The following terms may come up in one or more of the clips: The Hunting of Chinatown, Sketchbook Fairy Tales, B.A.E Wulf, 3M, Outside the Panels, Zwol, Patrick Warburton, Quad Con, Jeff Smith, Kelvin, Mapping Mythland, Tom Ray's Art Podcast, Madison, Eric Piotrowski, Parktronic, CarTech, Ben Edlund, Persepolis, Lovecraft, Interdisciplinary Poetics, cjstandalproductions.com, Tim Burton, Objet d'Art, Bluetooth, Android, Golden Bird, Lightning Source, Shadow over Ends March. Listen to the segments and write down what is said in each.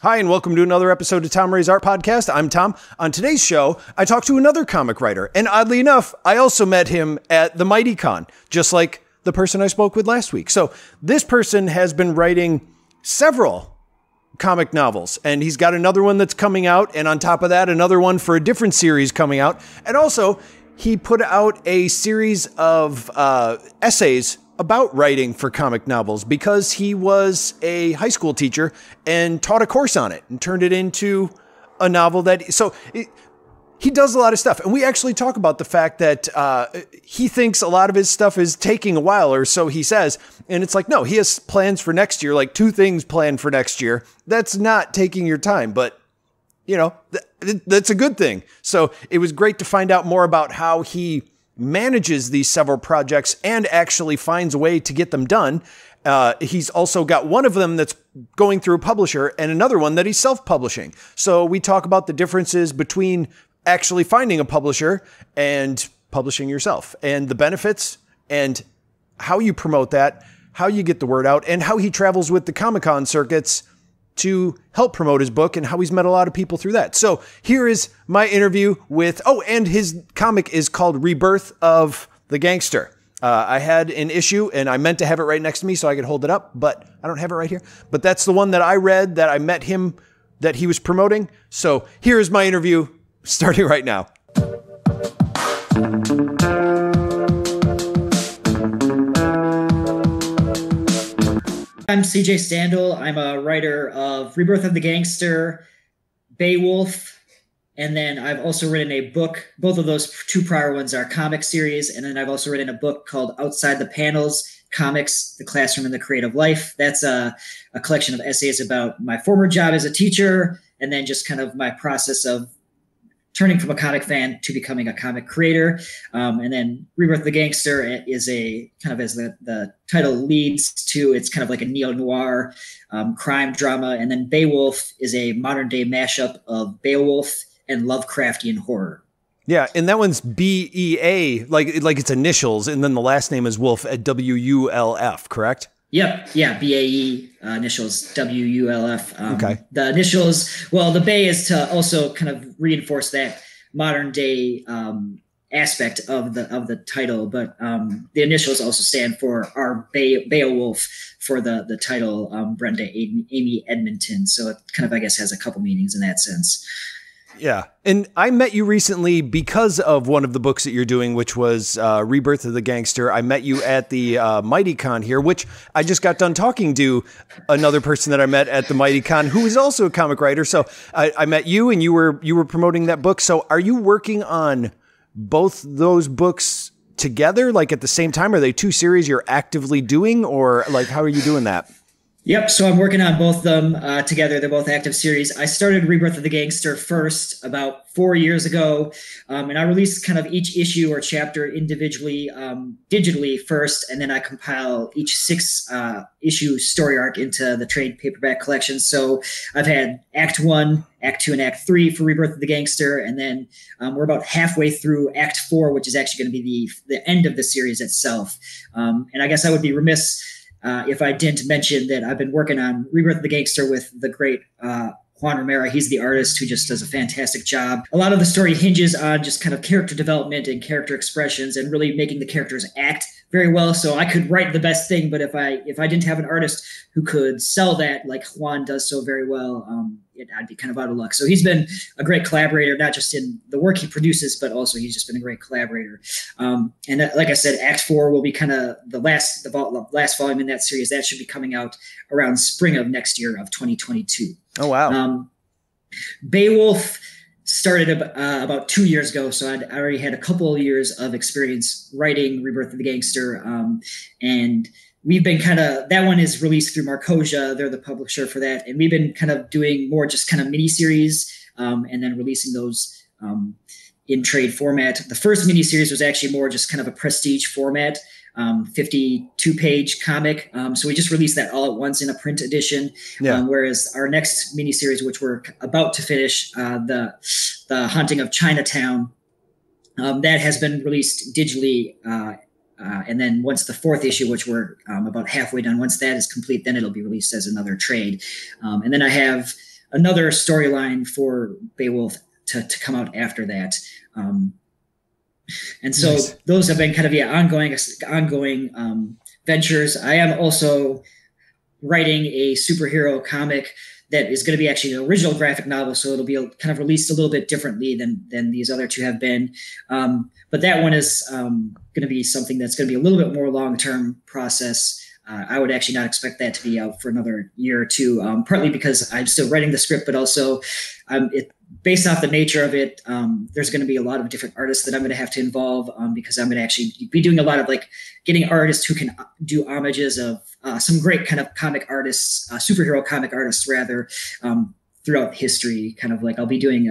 Hi, and welcome to another episode of Tom Ray's Art Podcast. I'm Tom. On today's show, I talked to another comic writer, and oddly enough, I also met him at the Mighty Con, just like the person I spoke with last week. So this person has been writing several comic novels, and he's got another one that's coming out, and on top of that, another one for a different series coming out. And also, he put out a series of essays about writing for comic novels because he was a high school teacher and taught a course on it and turned it into a novel that... He does a lot of stuff. And we actually talk about the fact that he thinks a lot of his stuff is taking a while, or so he says. And it's like, no, he has plans for next year, like two things planned for next year. That's not taking your time, but, you know, that's a good thing. So it was great to find out more about how he manages these several projects and actually finds a way to get them done. He's also got one of them that's going through a publisher and another one that he's self-publishing. So we talk about the differences between actually finding a publisher and publishing yourself, and the benefits and how you promote that, how you get the word out, and how he travels with the Comic-Con circuits to help promote his book and how he's met a lot of people through that. So here is my interview with, oh, and his comic is called Rebirth of the Gangster. I had an issue and I meant to have it right next to me so I could hold it up, but I don't have it right here. But that's the one that I read that I met him, that he was promoting. So here is my interview starting right now. I'm CJ Sandel. I'm a writer of Rebirth of the Gangster, B.A.E Wulf, and then I've also written a book. Both of those two prior ones are comic series, and then I've also written a book called Outside the Panels, Comics, the Classroom, and the Creative Life. That's a collection of essays about my former job as a teacher, and then just kind of my process of turning from a comic fan to becoming a comic creator. And then Rebirth of the Gangster is a kind of, as the title leads to, it's kind of like a neo-noir crime drama. And then B.A.E Wulf is a modern day mashup of Beowulf and Lovecraftian horror. Yeah, and that one's B.E.A., like its initials, and then the last name is Wolf at W-U-L-F, correct? Yep. Yeah. B.A.E. Initials W-U-L-F. Okay. The initials, well, the Bay is to also kind of reinforce that modern day aspect of the title, but the initials also stand for our Beowulf for the title, Brenda Amy Edmonton. So it kind of, I guess, has a couple meanings in that sense. Yeah. And I met you recently because of one of the books that you're doing, which was Rebirth of the Gangster. I met you at the Mighty Con here, which I just got done talking to another person that I met at the Mighty Con who is also a comic writer. So I met you, and you were promoting that book. So are you working on both those books together, like at the same time? Are they two series you're actively doing, or like how are you doing that? Yep. So I'm working on both of them together. They're both active series. I started Rebirth of the Gangster first about 4 years ago, and I released kind of each issue or chapter individually, digitally first, and then I compile each 6-issue story arc into the trade paperback collection. So I've had Act 1, Act 2, and Act 3 for Rebirth of the Gangster, and then we're about halfway through Act 4, which is actually going to be the end of the series itself. And I guess I would be remiss if I didn't mention that I've been working on Rebirth of the Gangster with the great Juan Romero. He's the artist who just does a fantastic job. A lot of the story hinges on just kind of character development and character expressions and really making the characters act very well. So I could write the best thing, but if I didn't have an artist who could sell that like Juan does so very well, I'd be kind of out of luck. So he's been a great collaborator, not just in the work he produces, but also he's just been a great collaborator. And that, like I said, Act 4 will be kind of the last volume in that series. That should be coming out around spring of next year of 2022. Oh, wow. B.A.E Wulf started about 2 years ago, so I already had a couple of years of experience writing Rebirth of the Gangster, and we've been kind of, that one is released through Markosia. They're the publisher for that, and we've been kind of doing more just kind of mini-series and then releasing those in trade format. The first mini-series was actually more just kind of a prestige format, 52-page comic. So we just released that all at once in a print edition. Yeah. Whereas our next miniseries, which we're about to finish, the Hunting of Chinatown, that has been released digitally And then once the fourth issue, which we're about halfway done, once that is complete, then it'll be released as another trade. And then I have another storyline for Beowulf to come out after that. And so nice. Those have been kind of ongoing ventures. I am also writing a superhero comic that is going to be actually an original graphic novel, so it'll be kind of released a little bit differently than these other two have been. But that one is going to be something that's going to be a little bit more long-term process. I would actually not expect that to be out for another year or two, partly because I'm still writing the script, but also based off the nature of it, there's going to be a lot of different artists that I'm going to have to involve because I'm going to actually be doing a lot of like getting artists who can do homages of some great kind of comic artists, superhero comic artists rather, throughout history. Kind of like I'll be doing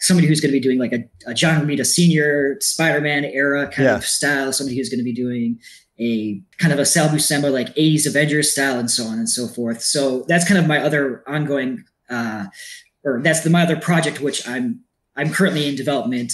somebody who's going to be doing like a John Romita Sr. Spider-Man era kind of style, somebody who's going to be doing a kind of a Sal Buscema like 80s Avengers style, and so on and so forth. So that's kind of my other ongoing my other project, which I'm currently in development.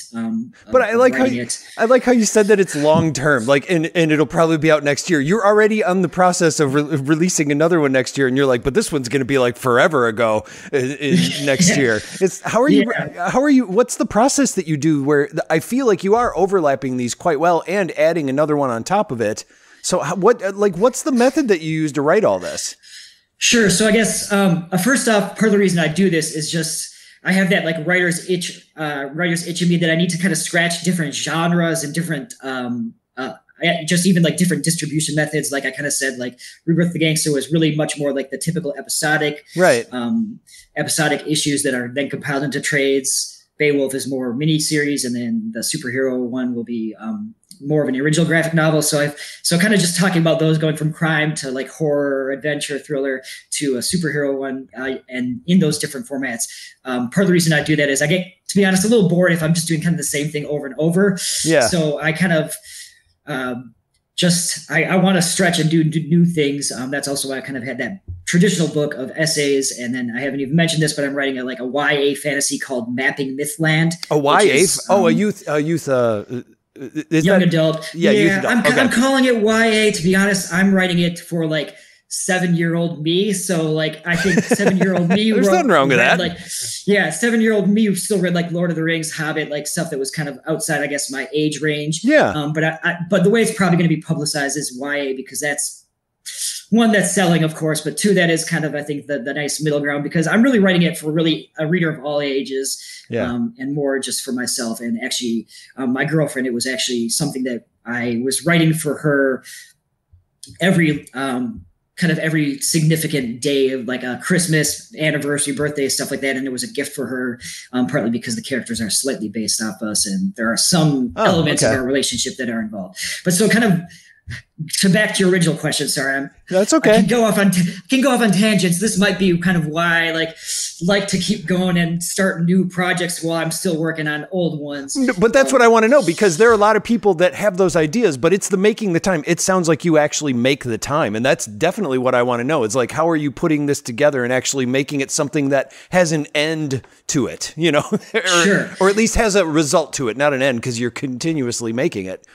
But I like how you said that it's long term, like, and it'll probably be out next year. You're already on the process of releasing another one next year, and you're like, but this one's going to be like forever ago next year. It's how are you? What's the process that you do where I feel like you are overlapping these quite well and adding another one on top of it? So what's the method that you use to write all this? Sure. So I guess first off, part of the reason I do this is just I have that like writer's itch in me that I need to kind of scratch different genres and different just even like different distribution methods. Like I kind of said, like Rebirth the Gangster was really much more like the typical episodic, episodic issues that are then compiled into trades. Beowulf is more miniseries, and then the superhero one will be more of an original graphic novel. So kind of just talking about those, going from crime to like horror, adventure, thriller to a superhero one, and in those different formats. Part of the reason I do that is I get, to be honest, a little bored if I'm just doing kind of the same thing over and over. Yeah. So I kind of I want to stretch and do new things. That's also why I kind of had that traditional book of essays. And then I haven't even mentioned this, but I'm writing like a YA fantasy called Mapping Mythland. A YA? Young adult. Yeah, youth adult. I'm calling it YA. To be honest, I'm writing it for like 7-year-old me. So like, I think 7-year-old me. There's nothing wrong with that. Like, yeah, 7-year-old me still read like Lord of the Rings, Hobbit, like stuff that was kind of outside, I guess, my age range. Yeah. But the way it's probably going to be publicized is YA because that's one, that's selling, of course, but two, that is kind of, I think, the nice middle ground because I'm really writing it for really a reader of all ages, and more just for myself. And actually, my girlfriend, it was actually something that I was writing for her every significant day of like a Christmas, anniversary, birthday, stuff like that. And it was a gift for her, partly because the characters are slightly based off us and there are some elements of our relationship that are involved. But so kind of to back to your original question, sorry, that's okay. I can go off on tangents. This might be kind of why I like to keep going and start new projects while I'm still working on old ones. But that's what I want to know, because there are a lot of people that have those ideas, but it's the making the time. It sounds like you actually make the time, and that's definitely what I want to know. It's like, how are you putting this together and actually making it something that has an end to it, you know, or at least has a result to it, not an end, because you're continuously making it.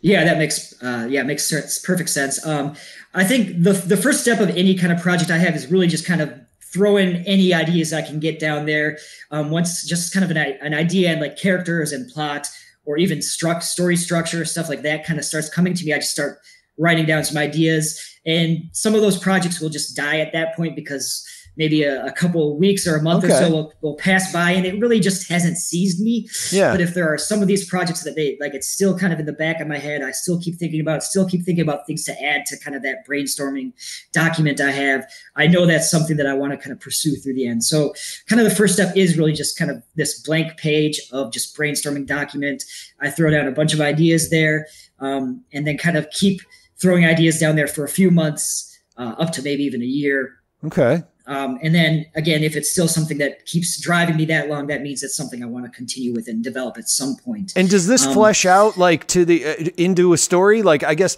Yeah, that makes makes perfect sense. I think the first step of any kind of project I have is really just kind of throw in any ideas I can get down there. Once just kind of an idea and like characters and plot or even story structure, stuff like that kind of starts coming to me, I just start writing down some ideas. And some of those projects will just die at that point because maybe a couple of weeks or a month or so will pass by, and it really just hasn't seized me. Yeah. But if there are some of these projects that it's still kind of in the back of my head, I still keep thinking about things to add to kind of that brainstorming document I have. I know that's something that I want to kind of pursue through the end. So kind of the first step is really just kind of this blank page of just brainstorming document. I throw down a bunch of ideas there, and then kind of keep throwing ideas down there for a few months, up to maybe even a year. Okay. And then again, if it's still something that keeps driving me that long, that means it's something I want to continue with and develop at some point. And does this flesh out like into a story? Like, I guess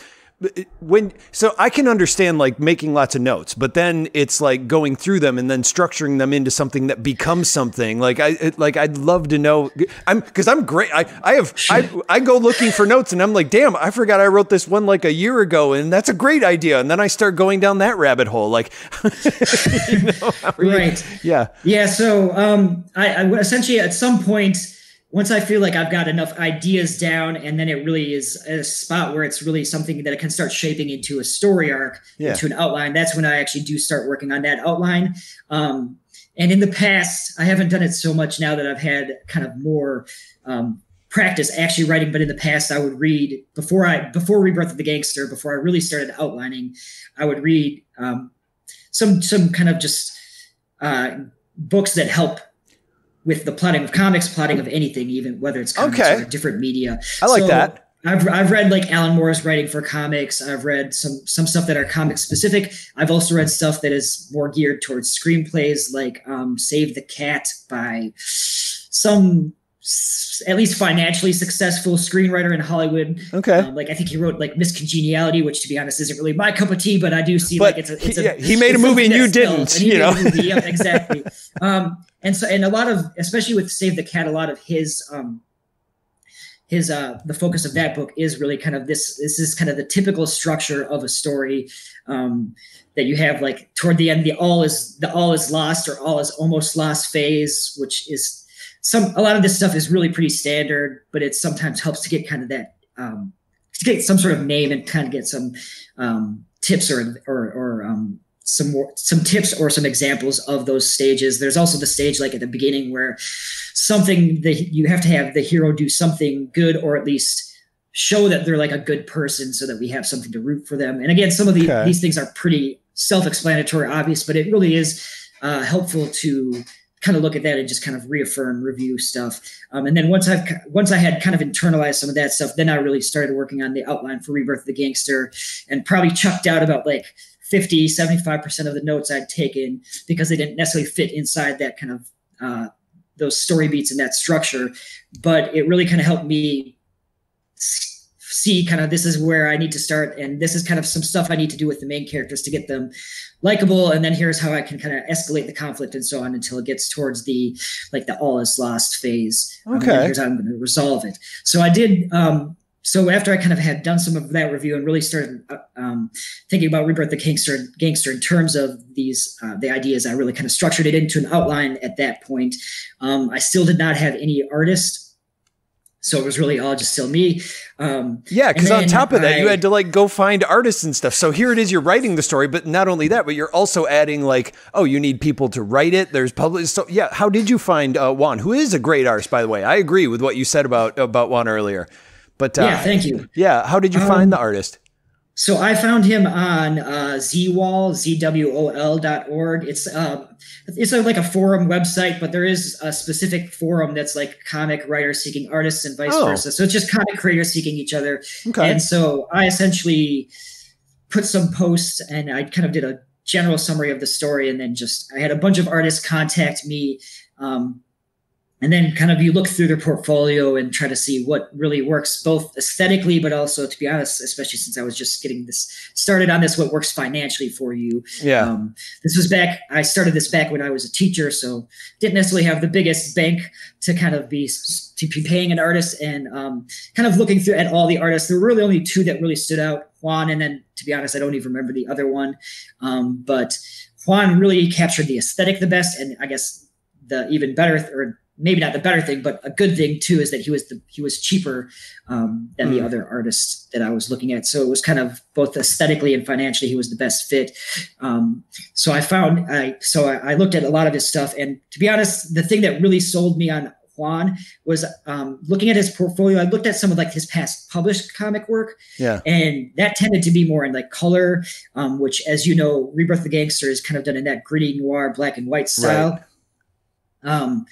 So I can understand like making lots of notes, but then it's like going through them and then structuring them into something that becomes something. Like I'd love to know. Cause I'm great. I go looking for notes and I'm like, damn, I forgot I wrote this one like a year ago and that's a great idea. And then I start going down that rabbit hole. Like, you know, right. Yeah. Yeah. So, I essentially at some point, once I feel like I've got enough ideas down, and then it really is a spot where it's really something that I can start shaping into a story arc, into an outline. That's when I actually do start working on that outline. And in the past, I haven't done it so much now that I've had kind of more practice actually writing. But in the past, I would read before Rebirth of the Gangster, before I really started outlining, I would read some kind of just books that help with the plotting of comics, plotting of anything, even whether it's comics or different media. I like that. I've read like Alan Moore's writing for comics. I've read some stuff that are comic specific. I've also read stuff that is more geared towards screenplays, like Save the Cat by some at least financially successful screenwriter in Hollywood. Okay. Like I think he wrote like Miss Congeniality, which to be honest isn't really my cup of tea, but I do see but like he made a movie and you didn't, and you know. Yep, exactly. And a lot of, especially with Save the Cat, a lot of the focus of that book is really kind of this is kind of the typical structure of a story that you have like toward the end, the all is lost or all is almost lost phase, which is a lot of this stuff is really pretty standard, but it sometimes helps to get kind of that, to get some sort of name and kind of get some tips or some tips or some examples of those stages. There's also the stage like at the beginning where something that you have to have the hero do something good or at least show that they're like a good person so that we have something to root for them. And again, some of these things are pretty self-explanatory, obvious, but it really is helpful to kind of look at that and just kind of reaffirm, review stuff. And then once I had kind of internalized some of that stuff, then I really started working on the outline for Rebirth of the Gangster and probably chucked out about like 50, 75% of the notes I'd taken because they didn't necessarily fit inside that kind of those story beats and that structure. But it really kind of helped me see kind of this is where I need to start, and this is kind of some stuff I need to do with the main characters to get them likable, and then here's how I can kind of escalate the conflict and so on until it gets towards the like the all is lost phase. Okay. And here's how I'm going to resolve it. So I did so after I kind of had done some of that review and really started thinking about Rebirth the Gangster in terms of these the ideas, I really kind of structured it into an outline at that point. I still did not have any artist. So it was really all just still me. Yeah, because on top of that, you had to like go find artists and stuff. So here it is, you're writing the story, but not only that, but you're also adding like, oh, you need people to write it. There's public. So yeah, how did you find Juan, who is a great artist, by the way? I agree with what you said about Juan earlier. But yeah, thank you. Yeah, how did you find the artist? So I found him on Zwol, zwol.org. It's like a forum website, but there is a specific forum that's like comic writers seeking artists and vice versa. So it's just comic creators seeking each other. Okay. And so I essentially put some posts and I kind of did a general summary of the story, and then just I had a bunch of artists contact me. And then kind of you look through their portfolio and try to see what really works both aesthetically, but also, to be honest, especially since I was just getting this started on this, what works financially for you. Yeah. This was back, I started this back when I was a teacher, so didn't necessarily have the biggest bank to kind of be paying an artist, and kind of looking through at all the artists. There were really only two that really stood out, Juan, and then to be honest, I don't even remember the other one. But Juan really captured the aesthetic the best, and I guess the even better or maybe not the better thing, but a good thing too, is that he was cheaper than the other artists that I was looking at. So it was kind of both aesthetically and financially, he was the best fit. So I looked at a lot of his stuff, and to be honest, the thing that really sold me on Juan was looking at his portfolio. I looked at some of like his past published comic work, and that tended to be more in like color, which, as you know, Rebirth the Gangster is kind of done in that gritty noir, black and white style. Right.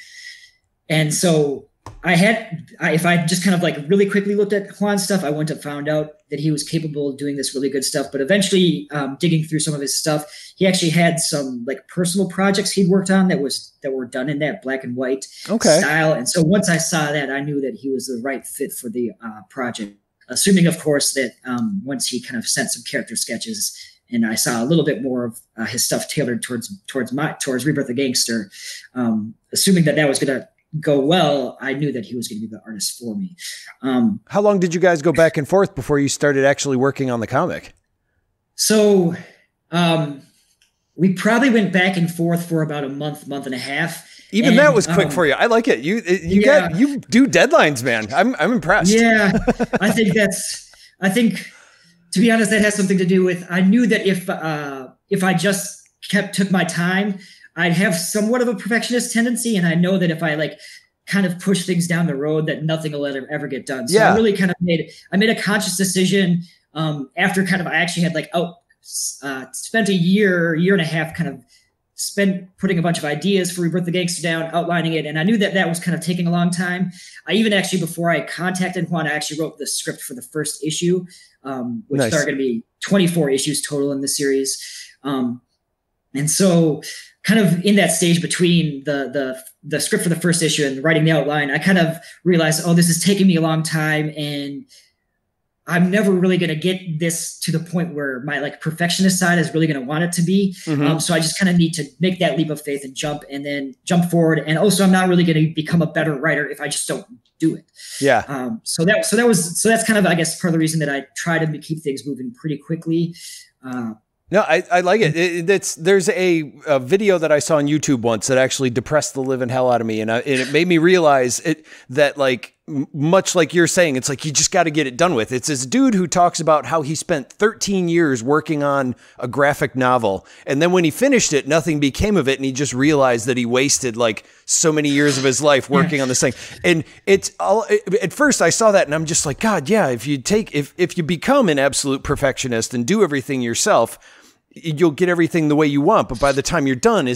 And so if I just kind of like really quickly looked at Juan's stuff, I wouldn't have found out that he was capable of doing this really good stuff. But eventually digging through some of his stuff, he actually had some like personal projects he'd worked on that were done in that black and white style. And so once I saw that, I knew that he was the right fit for the project. assuming, of course, that once he kind of sent some character sketches and I saw a little bit more of his stuff tailored towards Rebirth of the Gangster, assuming that that was going to go well, I knew that he was going to be the artist for me. How long did you guys go back and forth before you started actually working on the comic? So we probably went back and forth for about a month, month and a half. Even and, that was quick for you. I like it. You do deadlines, man. I'm impressed. Yeah. I think to be honest, that has something to do with, I knew that if I just took my time, I'd have somewhat of a perfectionist tendency. And I know that if I like kind of push things down the road, that nothing will ever get done. So yeah. I really kind of made a conscious decision after kind of, I actually had like spent a year and a half kind of spent putting a bunch of ideas for Rebirth the Gangster down, outlining it. And I knew that that was kind of taking a long time. I even actually, before I contacted Juan, I actually wrote the script for the first issue, which nice. Are going to be 24 issues total in the series. And so kind of in that stage between the script for the first issue and writing the outline, I kind of realized, oh, this is taking me a long time and I'm never really going to get this to the point where my like perfectionist side is really going to want it to be. Mm-hmm. So I just kind of need to make that leap of faith and jump forward. And also I'm not really going to become a better writer if I just don't do it. Yeah. So that's kind of, I guess, part of the reason that I try to keep things moving pretty quickly. No, I like it. There's a video that I saw on YouTube once that actually depressed the living hell out of me. And it made me realize that like, much like you're saying, it's like, you just got to get it done with. It's this dude who talks about how he spent 13 years working on a graphic novel. And then when he finished it, nothing became of it. And he just realized that he wasted like so many years of his life working on this thing. And it's all, at first I saw that and I'm just like, God, yeah, if you become an absolute perfectionist and do everything yourself, you'll get everything the way you want. But by the time you're done,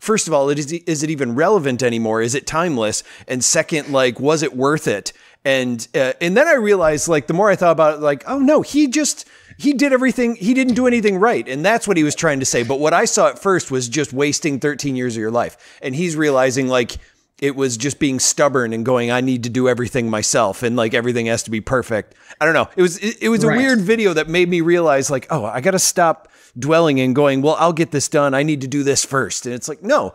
first of all, is it even relevant anymore? Is it timeless? And second, like, was it worth it? And then I realized, like, the more I thought about it, like, oh no, he did everything. He didn't do anything right. And that's what he was trying to say. But what I saw at first was just wasting 13 years of your life. And he's realizing, like, it was just being stubborn and going, I need to do everything myself. And like, everything has to be perfect. I don't know. It was a weird video that made me realize, like, oh, I got to stop dwelling and going, well, I'll get this done. I need to do this first. And it's like, no,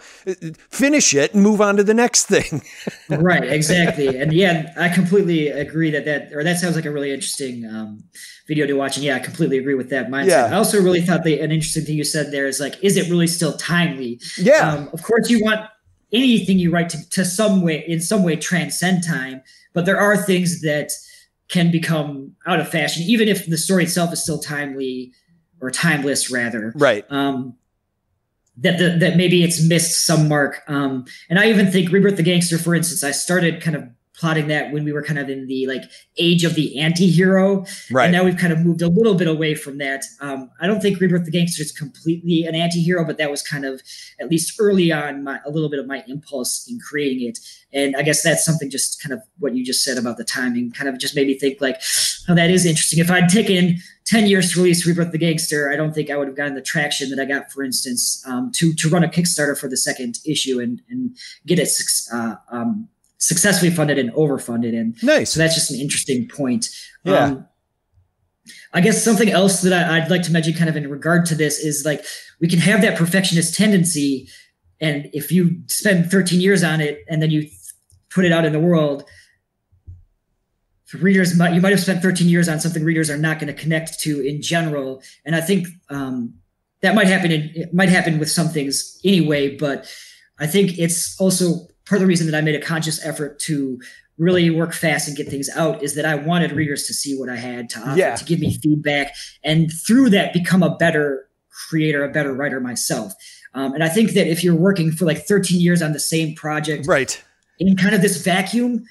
finish it and move on to the next thing. Right. Exactly. And yeah, I completely agree or that sounds like a really interesting video to watch. And yeah, I completely agree with that mindset. Yeah. I also really thought an interesting thing you said there is like, is it really still timely? Yeah. Of course you want anything you write to in some way transcend time, but there are things that can become out of fashion, even if the story itself is still timely, or timeless rather. Right. That maybe it's missed some mark. And I even think Rebirth the Gangster, for instance, I started kind of plotting that when we were kind of in the like age of the anti-hero. Right. And now we've kind of moved a little bit away from that. I don't think Rebirth the Gangster is completely an anti-hero, but that was kind of, at least early on, a little bit of my impulse in creating it. And I guess that's something, just kind of what you just said about the timing kind of just made me think like, oh, that is interesting. If I'd taken 10 years to release Rebirth the Gangster, I don't think I would have gotten the traction that I got, for instance, to run a Kickstarter for the second issue and get it successfully funded and overfunded. And nice. So that's just an interesting point. Yeah. I guess something else that I'd like to mention kind of in regard to this is like, we can have that perfectionist tendency. And if you spend 13 years on it and then you put it out in the world, you might have spent 13 years on something readers are not going to connect to in general. And I think that might happen. It might happen with some things anyway, but I think it's also part of the reason that I made a conscious effort to really work fast and get things out is that I wanted readers to see what I had to offer, to give me feedback, and through that become a better creator, a better writer myself. And I think that if you're working for like 13 years on the same project, right, in kind of this vacuum,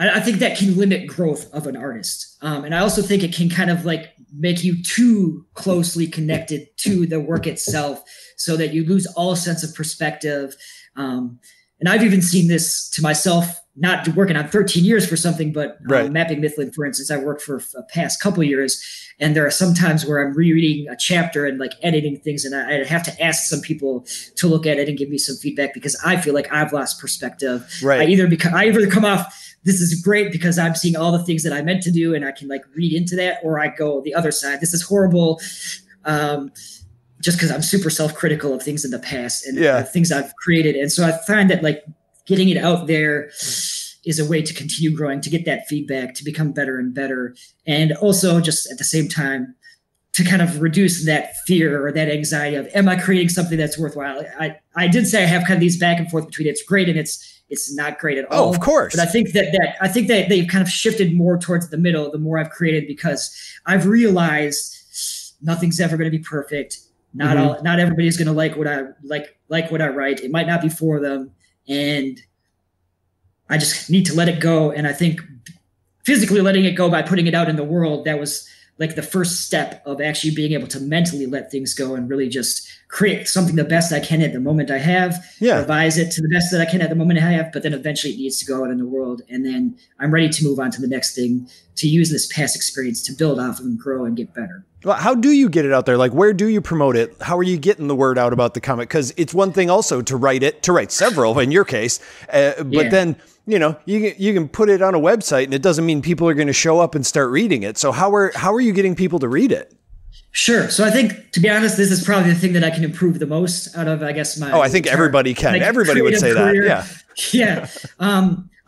I think that can limit growth of an artist. And I also think it can kind of like make you too closely connected to the work itself so that you lose all sense of perspective. And I've even seen this to myself not working on 13 years for something, but Mapping Mythland, for instance, I worked for the past couple years, and there are some times where I'm rereading a chapter and like editing things, and I have to ask some people to look at it and give me some feedback because I feel like I've lost perspective. Right. I either come off, this is great because I'm seeing all the things that I meant to do and I can like read into that, or I go the other side, this is horrible. Just because I'm super self-critical of things in the past and things I've created. And so I find that like getting it out there is a way to continue growing, to get that feedback, to become better and better. And also just at the same time, to kind of reduce that fear or that anxiety of, am I creating something that's worthwhile? I did say I have kind of these back and forth between it's great and it's not great at all. Oh, of course. But I think that they've kind of shifted more towards the middle, the more I've created, because I've realized nothing's ever going to be perfect. Not all, not everybody's going to like what I write. It might not be for them. And I just need to let it go. And I think physically letting it go by putting it out in the world, that was like the first step of actually being able to mentally let things go and really just create something the best I can at the moment I have, revise it to the best that I can at the moment I have, but then eventually it needs to go out in the world. And then I'm ready to move on to the next thing, to use this past experience to build off of and grow and get better. Well, how do you get it out there? Like, where do you promote it? How are you getting the word out about the comic? Because it's one thing also to write several in your case, but then, you know, you can put it on a website and it doesn't mean people are going to show up and start reading it. So how are you getting people to read it? Sure. So I think, to be honest, this is probably the thing that I can improve the most out of, I guess, my... Oh, I think everybody can. Like, everybody would say that. Yeah.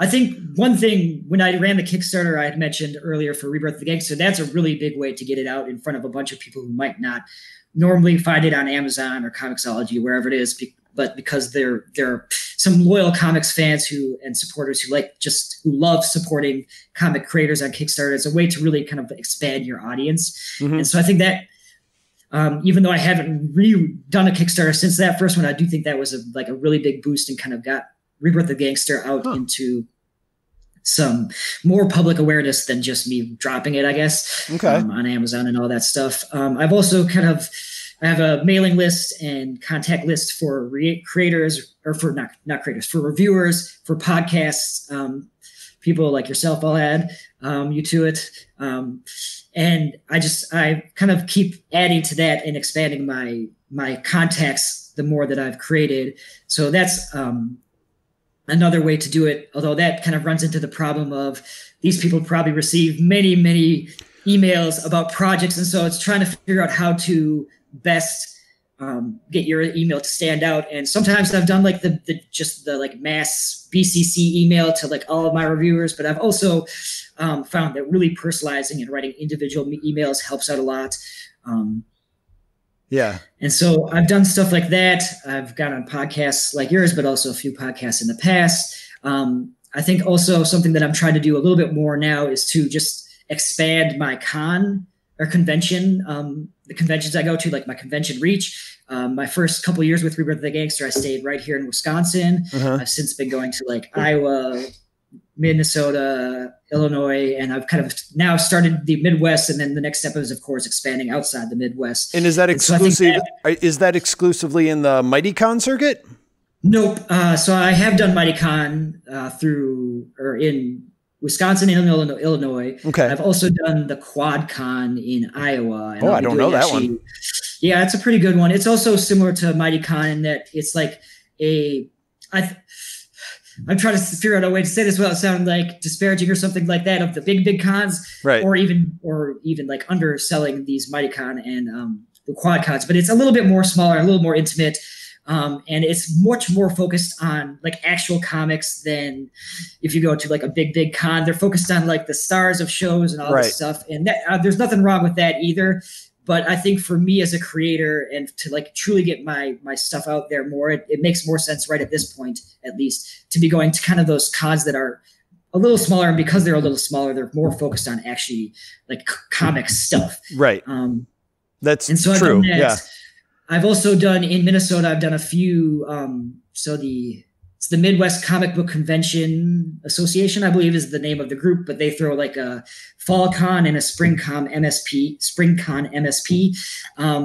I think one thing, when I ran the Kickstarter I had mentioned earlier for Rebirth of the Gangster, that's a really big way to get it out in front of a bunch of people who might not normally find it on Amazon or Comixology, wherever it is, but because there are some loyal comics fans and supporters who love supporting comic creators on Kickstarter. It's a way to really kind of expand your audience. Mm-hmm. And so I think that even though I haven't redone a Kickstarter since that first one, I do think that was a really big boost and kind of got Rebirth the Gangster out into some more public awareness than just me dropping it, I guess, on Amazon and all that stuff. I've also I have a mailing list and contact list for creators, or for not creators, for reviewers, for podcasts, people like yourself. I'll add you to it. And I kind of keep adding to that and expanding my contacts the more that I've created. So that's another way to do it, although that kind of runs into the problem of these people probably receive many, many emails about projects. And so it's trying to figure out how to best get your email to stand out. And sometimes I've done like the mass BCC email to like all of my reviewers, but I've also found that really personalizing and writing individual emails helps out a lot. And so I've done stuff like that. I've gone on podcasts like yours, but also a few podcasts in the past. I think also something that I'm trying to do a little bit more now is to just expand my con or convention, the conventions I go to, like my convention reach. My first couple of years with Rebirth of the Gangster, I stayed right here in Wisconsin. I've since been going to like Iowa, Minnesota, Illinois, and I've kind of now started the Midwest, and then the next step is, of course, expanding outside the Midwest. And is that exclusive? So is that exclusively in the Mighty Con circuit? Nope. So I have done Mighty Con in Wisconsin and Illinois. Okay. I've also done the Quad Con in Iowa. And I don't know that one. Yeah, it's a pretty good one. It's also similar to Mighty Con in that it's like I'm trying to figure out a way to say this without sounding like disparaging or something like that of the big cons, or even like underselling these Mighty Con and the Quad Cons. But it's a little bit more smaller, a little more intimate, and it's much more focused on like actual comics than if you go to like a big con. They're focused on like the stars of shows and all this stuff, and that, there's nothing wrong with that either. But I think for me as a creator and to like truly get my stuff out there more, it makes more sense right at this point, at least, to be going to kind of those cons that are a little smaller. And because they're a little smaller, they're more focused on actually like comic stuff. Right. True. I've also done in Minnesota, I've done a few. So the It's the Midwest Comic Book Convention Association, I believe is the name of the group, but they throw like a Fall Con and a Spring Con MSP.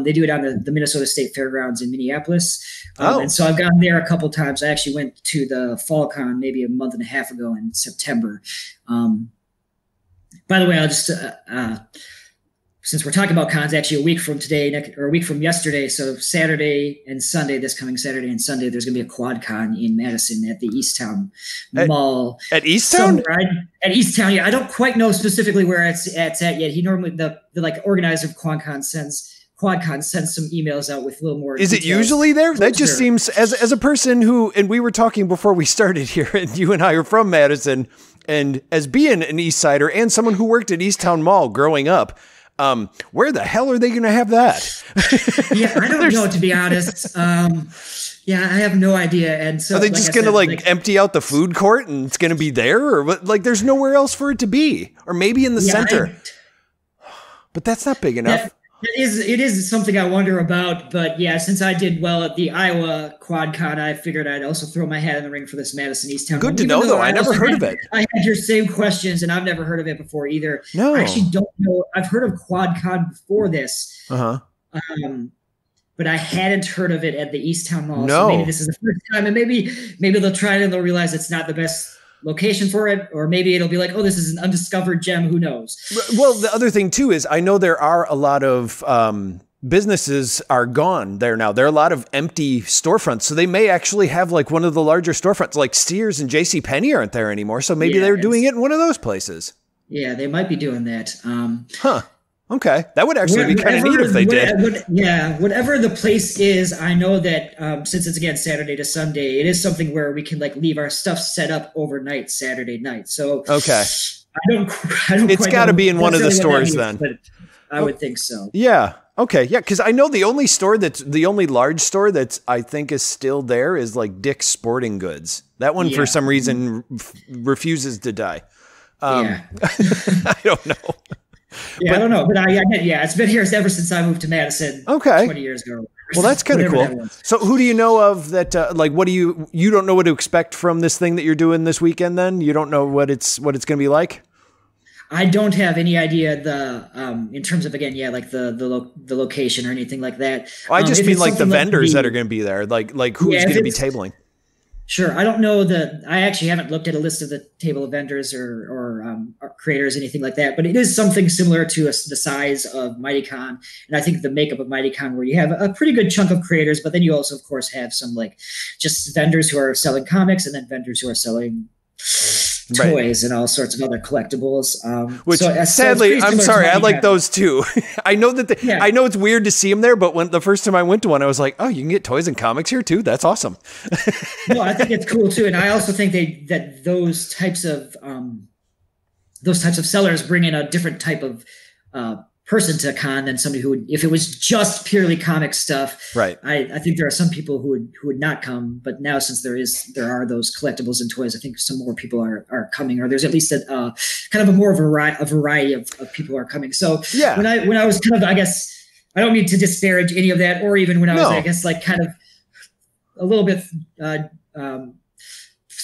They do it on the Minnesota State Fairgrounds in Minneapolis. And so I've gone there a couple times. I actually went to the Fall Con maybe a month and a half ago in September. By the way, I'll just, since we're talking about cons, actually a week from today, or a week from yesterday, so Saturday and Sunday, this coming Saturday and Sunday, there's going to be a Quad Con in Madison at the Easttowne Mall. At Easttowne? At Easttowne, yeah. I don't quite know specifically where it's at yet. He normally, the like organizer of Quad Con sends some emails out with a little more. Is it usually there? That just seems, as a person who, and we were talking before we started here, and you and I are from Madison, and as being an East Sider and someone who worked at Easttowne Mall growing up, where the hell are they going to have that? Yeah, I don't know, to be honest. Yeah, I have no idea. And so are they just going to like empty out the food court and it's going to be there, or what? Like there's nowhere else for it to be, or maybe in the center. But that's not big enough. It is something I wonder about, but yeah, since I did well at the Iowa Quad Con, I figured I'd also throw my hat in the ring for this Madison Easttowne. Good to know, though. I never heard of it. I had your same questions, and I've never heard of it before either. No, I actually don't know. I've heard of Quad Con before this, but I hadn't heard of it at the Easttowne Mall. No, so maybe this is the first time, and maybe they'll try it and they'll realize it's not the best location for it, or maybe it'll be like, oh, this is an undiscovered gem, who knows. Well, the other thing too is I know there are a lot of businesses are gone there now. There are a lot of empty storefronts, so they may actually have like one of the larger storefronts, like Sears and JCPenney aren't there anymore, so maybe they're doing it in one of those places. Yeah, they might be doing that. Okay, that would actually be kind of neat if they did. Yeah, whatever the place is, I know that since it's, again, Saturday to Sunday, it is something where we can like leave our stuff set up overnight Saturday night. So okay, I don't. It's got to be in one of the stores then. But I would think so. Yeah. Okay. Yeah, because I know the only store that's the only large store that's I think is still there is like Dick's Sporting Goods. That one for some reason refuses to die. I don't know. Yeah, but I don't know, but I it's been here ever since I moved to Madison. Okay, 20 years ago. Well, that's kind of cool. So, who do you know of that? Like, what do you don't know what to expect from this thing that you're doing this weekend? Then you don't know what it's going to be like. I don't have any idea in terms of, again, like the location or anything like that. I just mean like the vendors that are going to be there, like who's going to be tabling. Sure. I don't know I actually haven't looked at a list of the table of vendors or creators, anything like that, but it is something similar to the size of Mighty Con. And I think the makeup of Mighty Con, where you have a pretty good chunk of creators, but then you also, of course, have some like just vendors who are selling comics and then vendors who are selling toys and all sorts of other collectibles. Which sadly, I'm sorry, I like those too. I know that I know it's weird to see them there, but when the first time I went to one, I was like, oh, you can get toys and comics here too. That's awesome. No, I think it's cool too. And I also think that those types of sellers bring in a different type of, person to a con than somebody who would, if it was just purely comic stuff. Right. I think there are some people who would not come, but now since there are those collectibles and toys, I think some more people are coming, or there's at least a kind of a more variety of people are coming. So yeah. when I was kind of, I guess I don't mean to disparage any of that, or even when I was, I guess, like kind of a little bit,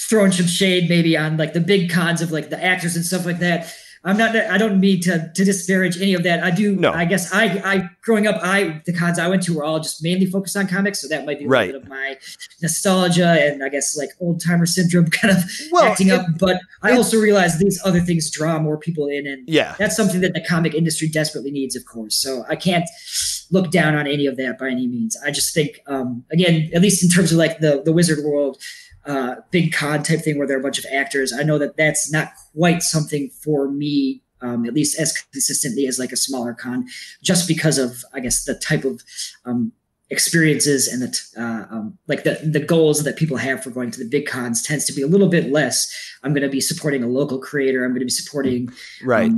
throwing some shade maybe on like the big cons of like the actors and stuff like that. I don't mean to disparage any of that. I do. No. I guess I growing up, the cons I went to were all just mainly focused on comics. So that might be a little bit of my nostalgia and I guess like old timer syndrome kind of acting up. But I also realized these other things draw more people in. And that's something that the comic industry desperately needs, of course. So I can't look down on any of that by any means. I just think, again, at least in terms of like the Wizard World, big con type thing where there are a bunch of actors, I know that that's not quite something for me, at least as consistently as like a smaller con, just because of, I guess, the type of experiences and like the goals that people have for going to the big cons tends to be a little bit less. I'm going to be supporting a local creator. I'm going to be supporting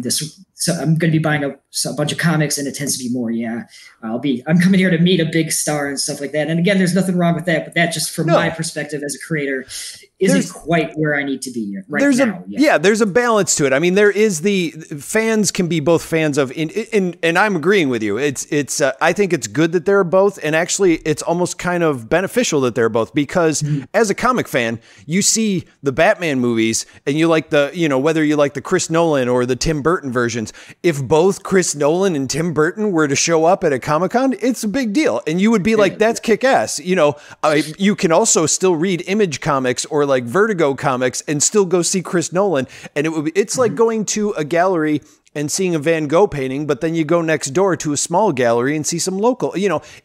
this So I'm going to be buying a bunch of comics, and it tends to be more. Yeah, I'm coming here to meet a big star and stuff like that. And again, there's nothing wrong with that, but that just from my perspective as a creator isn't quite where I need to be right now. Yeah, there's a balance to it. I mean, there is fans can be both fans of, and I'm agreeing with you. It's I think it's good that there are both, and actually it's almost kind of beneficial that there are both because as a comic fan, you see the Batman movies and you like whether you like the Chris Nolan or the Tim Burton version. If both Chris Nolan and Tim Burton were to show up at a Comic-Con, it's a big deal. And you would be like, that's kick-ass. You know, you can also still read Image Comics or like Vertigo Comics and still go see Chris Nolan. And it's like going to a gallery and seeing a Van Gogh painting, but then you go next door to a small gallery and see some local,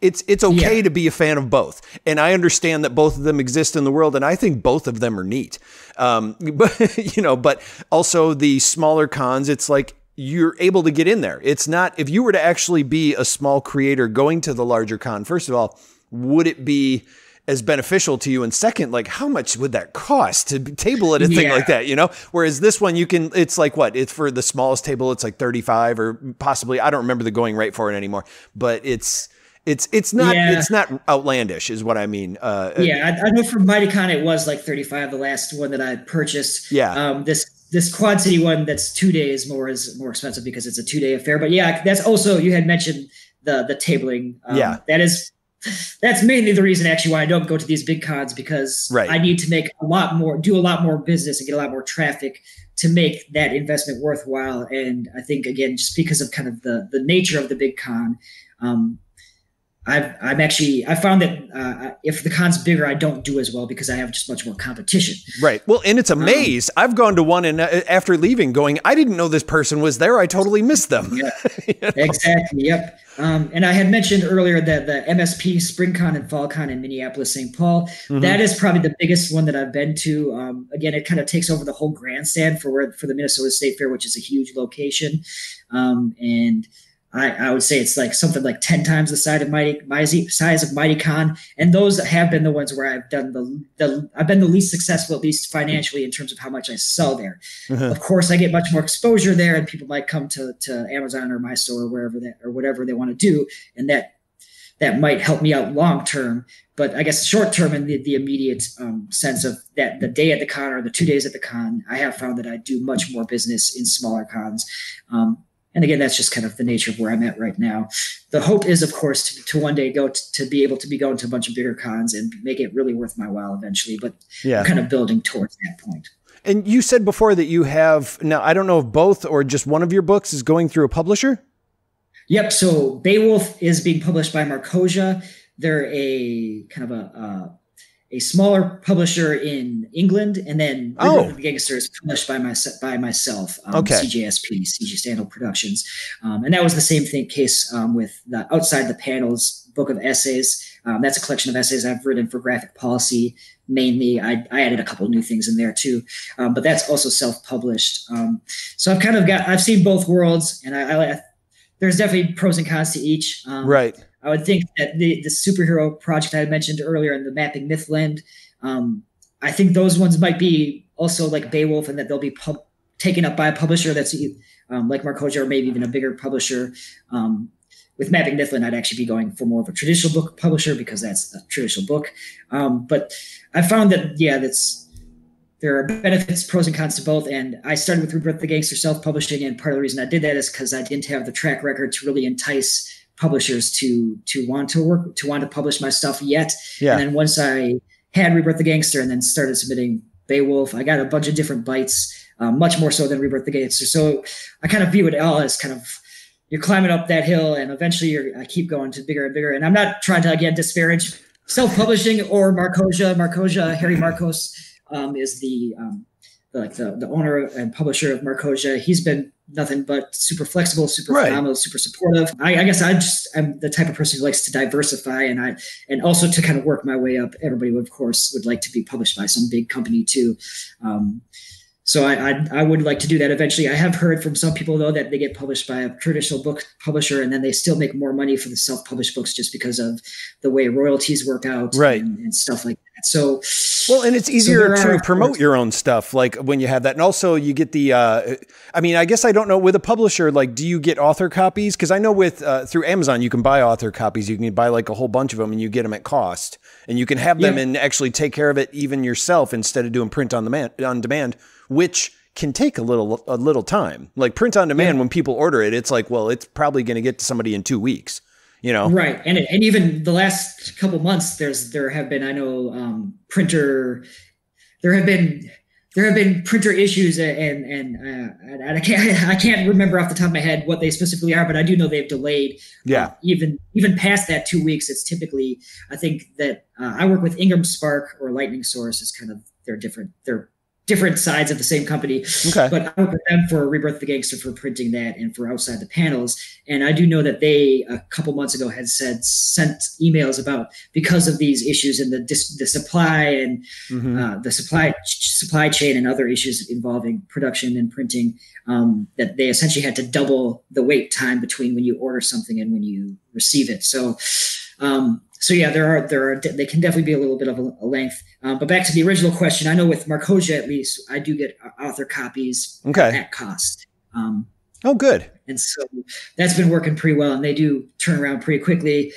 it's okay to be a fan of both. And I understand that both of them exist in the world. And I think both of them are neat. But also the smaller cons, it's like, you're able to get in there. It's not, if you were to actually be a small creator going to the larger con, first of all, would it be as beneficial to you? And second, like how much would that cost to table at a thing like that? You know, whereas this one you can, it's like what it's for the smallest table. It's like 35 or possibly, I don't remember the going rate for it anymore, but it's not outlandish is what I mean. I know for Mighty Con, it was like 35, the last one that I purchased. Yeah. This Quad City one that's 2 days more is more expensive because it's a 2-day affair. But yeah, that's also, you had mentioned the tabling. That's mainly the reason actually why I don't go to these big cons because I need to make do a lot more business and get a lot more traffic to make that investment worthwhile. And I think again, just because of kind of the nature of the big con, I found that if the con's bigger, I don't do as well because I have just much more competition. Right. Well, and it's a maze. I've gone to one and after leaving going, I didn't know this person was there. I totally missed them. Yeah. Exactly. Yep. And I had mentioned earlier that the MSP Spring Con and Fall Con in Minneapolis, St. Paul, that is probably the biggest one that I've been to. Again, it kind of takes over the whole grandstand for the Minnesota State Fair, which is a huge location. I would say it's like something like 10 times the size of Mighty Con. And those have been the ones where I've done I've been the least successful, at least financially, in terms of how much I sell there. Of course I get much more exposure there and people might come to Amazon or my store or whatever they want to do. And that might help me out long-term, but I guess short-term in the immediate sense of that the day at the con or the 2 days at the con, I have found that I do much more business in smaller cons. And again, that's just kind of the nature of where I'm at right now. The hope is, of course, to one day be able to go to a bunch of bigger cons and make it really worth my while eventually. But I'm kind of building towards that point. And you said before that you have, now I don't know if both or just one of your books is going through a publisher. Yep. So Beowulf is being published by Markosia. They're a kind of a smaller publisher in England, and then Rebirth of the Gangster is published by myself, CJSP, CJ Sandel Productions. And that was the same case with the Outside the Panels book of essays. That's a collection of essays I've written for graphic policy mainly. I added a couple of new things in there too, but that's also self-published. So I've kind of I've seen both worlds, and there's definitely pros and cons to each. I would think that the superhero project I mentioned earlier and the Mapping Mythland, I think those ones might be also like Beowulf and that they'll be taken up by a publisher that's like Markosia or maybe even a bigger publisher. With Mapping Mythland, I'd actually be going for more of a traditional book publisher because that's a traditional book. But I found that, there are benefits, pros and cons to both. And I started with Rebirth of the Gangster self-publishing. And part of the reason I did that is because I didn't have the track record to really entice publishers to want to publish my stuff yet. Yeah. And then once I had Rebirth the Gangster and then started submitting Beowulf, I got a bunch of different bites, much more so than Rebirth the Gangster. So I kind of view it all as kind of, you're climbing up that hill and eventually I keep going to bigger and bigger. And I'm not trying to, again, disparage self-publishing or Markosia, Harry Marcos is the owner and publisher of Markosia. He's been nothing but super flexible, super phenomenal, super supportive. I guess I'm the type of person who likes to diversify and also to kind of work my way up. Everybody would, of course, like to be published by some big company too. So I would like to do that eventually. I have heard from some people though that they get published by a traditional book publisher and then they still make more money for the self-published books just because of the way royalties work out and stuff like that. So, well, and it's easier to promote your own stuff, like when you have that. And also you get the, I mean, I guess I don't know with a publisher, like, do you get author copies? Cause I know with, through Amazon, you can buy author copies. You can buy like a whole bunch of them and you get them at cost and you can have them and actually take care of it even yourself instead of doing print on demand, which can take a little time. Like print on demand, when people order it, it's like, well, it's probably going to get to somebody in 2 weeks. You know, right. And even the last couple months, there have been, I know, there have been printer issues, and I can't remember off the top of my head what they specifically are, but I do know they've delayed. Yeah. Even past that 2 weeks, it's typically, I think that, I work with IngramSpark or Lightning Source is kind of, they're different sides of the same company, but I work with them for Rebirth of the Gangster for printing that and for Outside the Panels. And I do know that they, a couple months ago, had sent emails about, because of these issues and the supply and the supply chain and other issues involving production and printing, that they essentially had to double the wait time between when you order something and when you receive it. So, so yeah, they can definitely be a little bit of a length. But back to the original question, I know with Markosia, at least, I do get author copies at cost. Oh, good. And so that's been working pretty well, and they do turn around pretty quickly.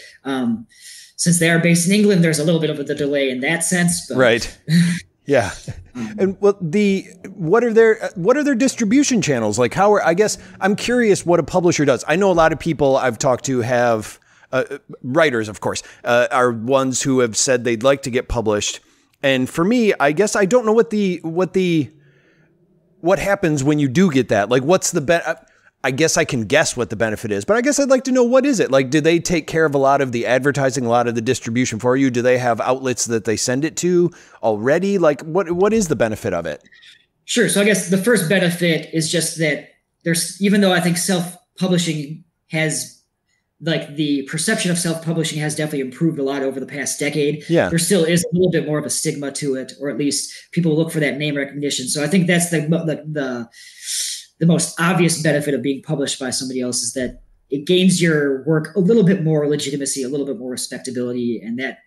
Since they are based in England, there's a little bit of a delay in that sense. But right. Yeah. And well, what are their distribution channels? Like I guess I'm curious what a publisher does. I know a lot of people I've talked to have, writers, of course, are ones who have said they'd like to get published. And for me, I guess I don't know what happens when you do get that. Like, what's the I guess I can guess what the benefit is, but I guess I'd like to know, what is it? Like, do they take care of a lot of the advertising, a lot of the distribution for you? Do they have outlets that they send it to already? Like, what is the benefit of it? Sure. So I guess the first benefit is just that even though I think self-publishing has, like, the perception of self-publishing has definitely improved a lot over the past decade. Yeah. There still is a little bit more of a stigma to it, or at least people look for that name recognition. So I think that's the most obvious benefit of being published by somebody else, is that it gains your work a little bit more legitimacy, a little bit more respectability. And that,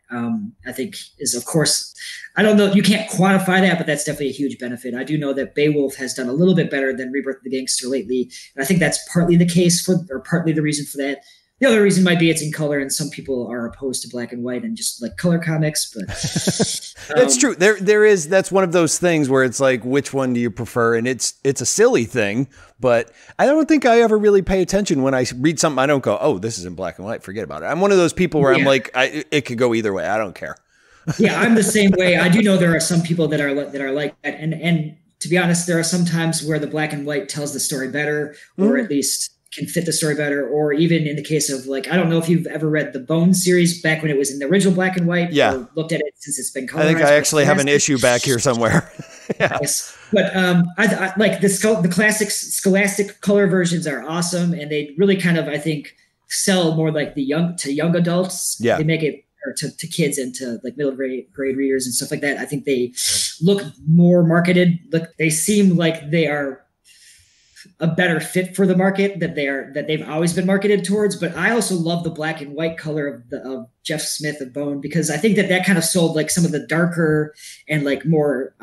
I think, is, of course, I don't know, you can't quantify that, but that's definitely a huge benefit. I do know that B.A.E Wulf has done a little bit better than Rebirth of the Gangster lately. And I think that's partly the case partly the reason for that. The other reason might be it's in color, and some people are opposed to black and white and just like color comics. But that's true. That's one of those things where it's like, which one do you prefer? And it's a silly thing, but I don't think I ever really pay attention when I read something. I don't go, oh, this is in black and white, forget about it. I'm one of those people where I'm like, it could go either way, I don't care. Yeah, I'm the same way. I do know there are some people that are like that, and to be honest, there are some times where the black and white tells the story better, or at least can fit the story better. Or even in the case of, like, I don't know if you've ever read the Bone series back when it was in the original black and white, or looked at it since it's been colorized. I think I actually have an issue back here somewhere. Yes. But I like the classic Scholastic color versions are awesome, and they really kind of, I think, sell more like young adults. Yeah. They make it to kids and to like middle grade readers and stuff like that. I think they look more marketed. Look, they seem like they are a better fit for the market that they've always been marketed towards. But I also love the black and white color of Jeff Smith of Bone, because I think that kind of sold like some of the darker and like more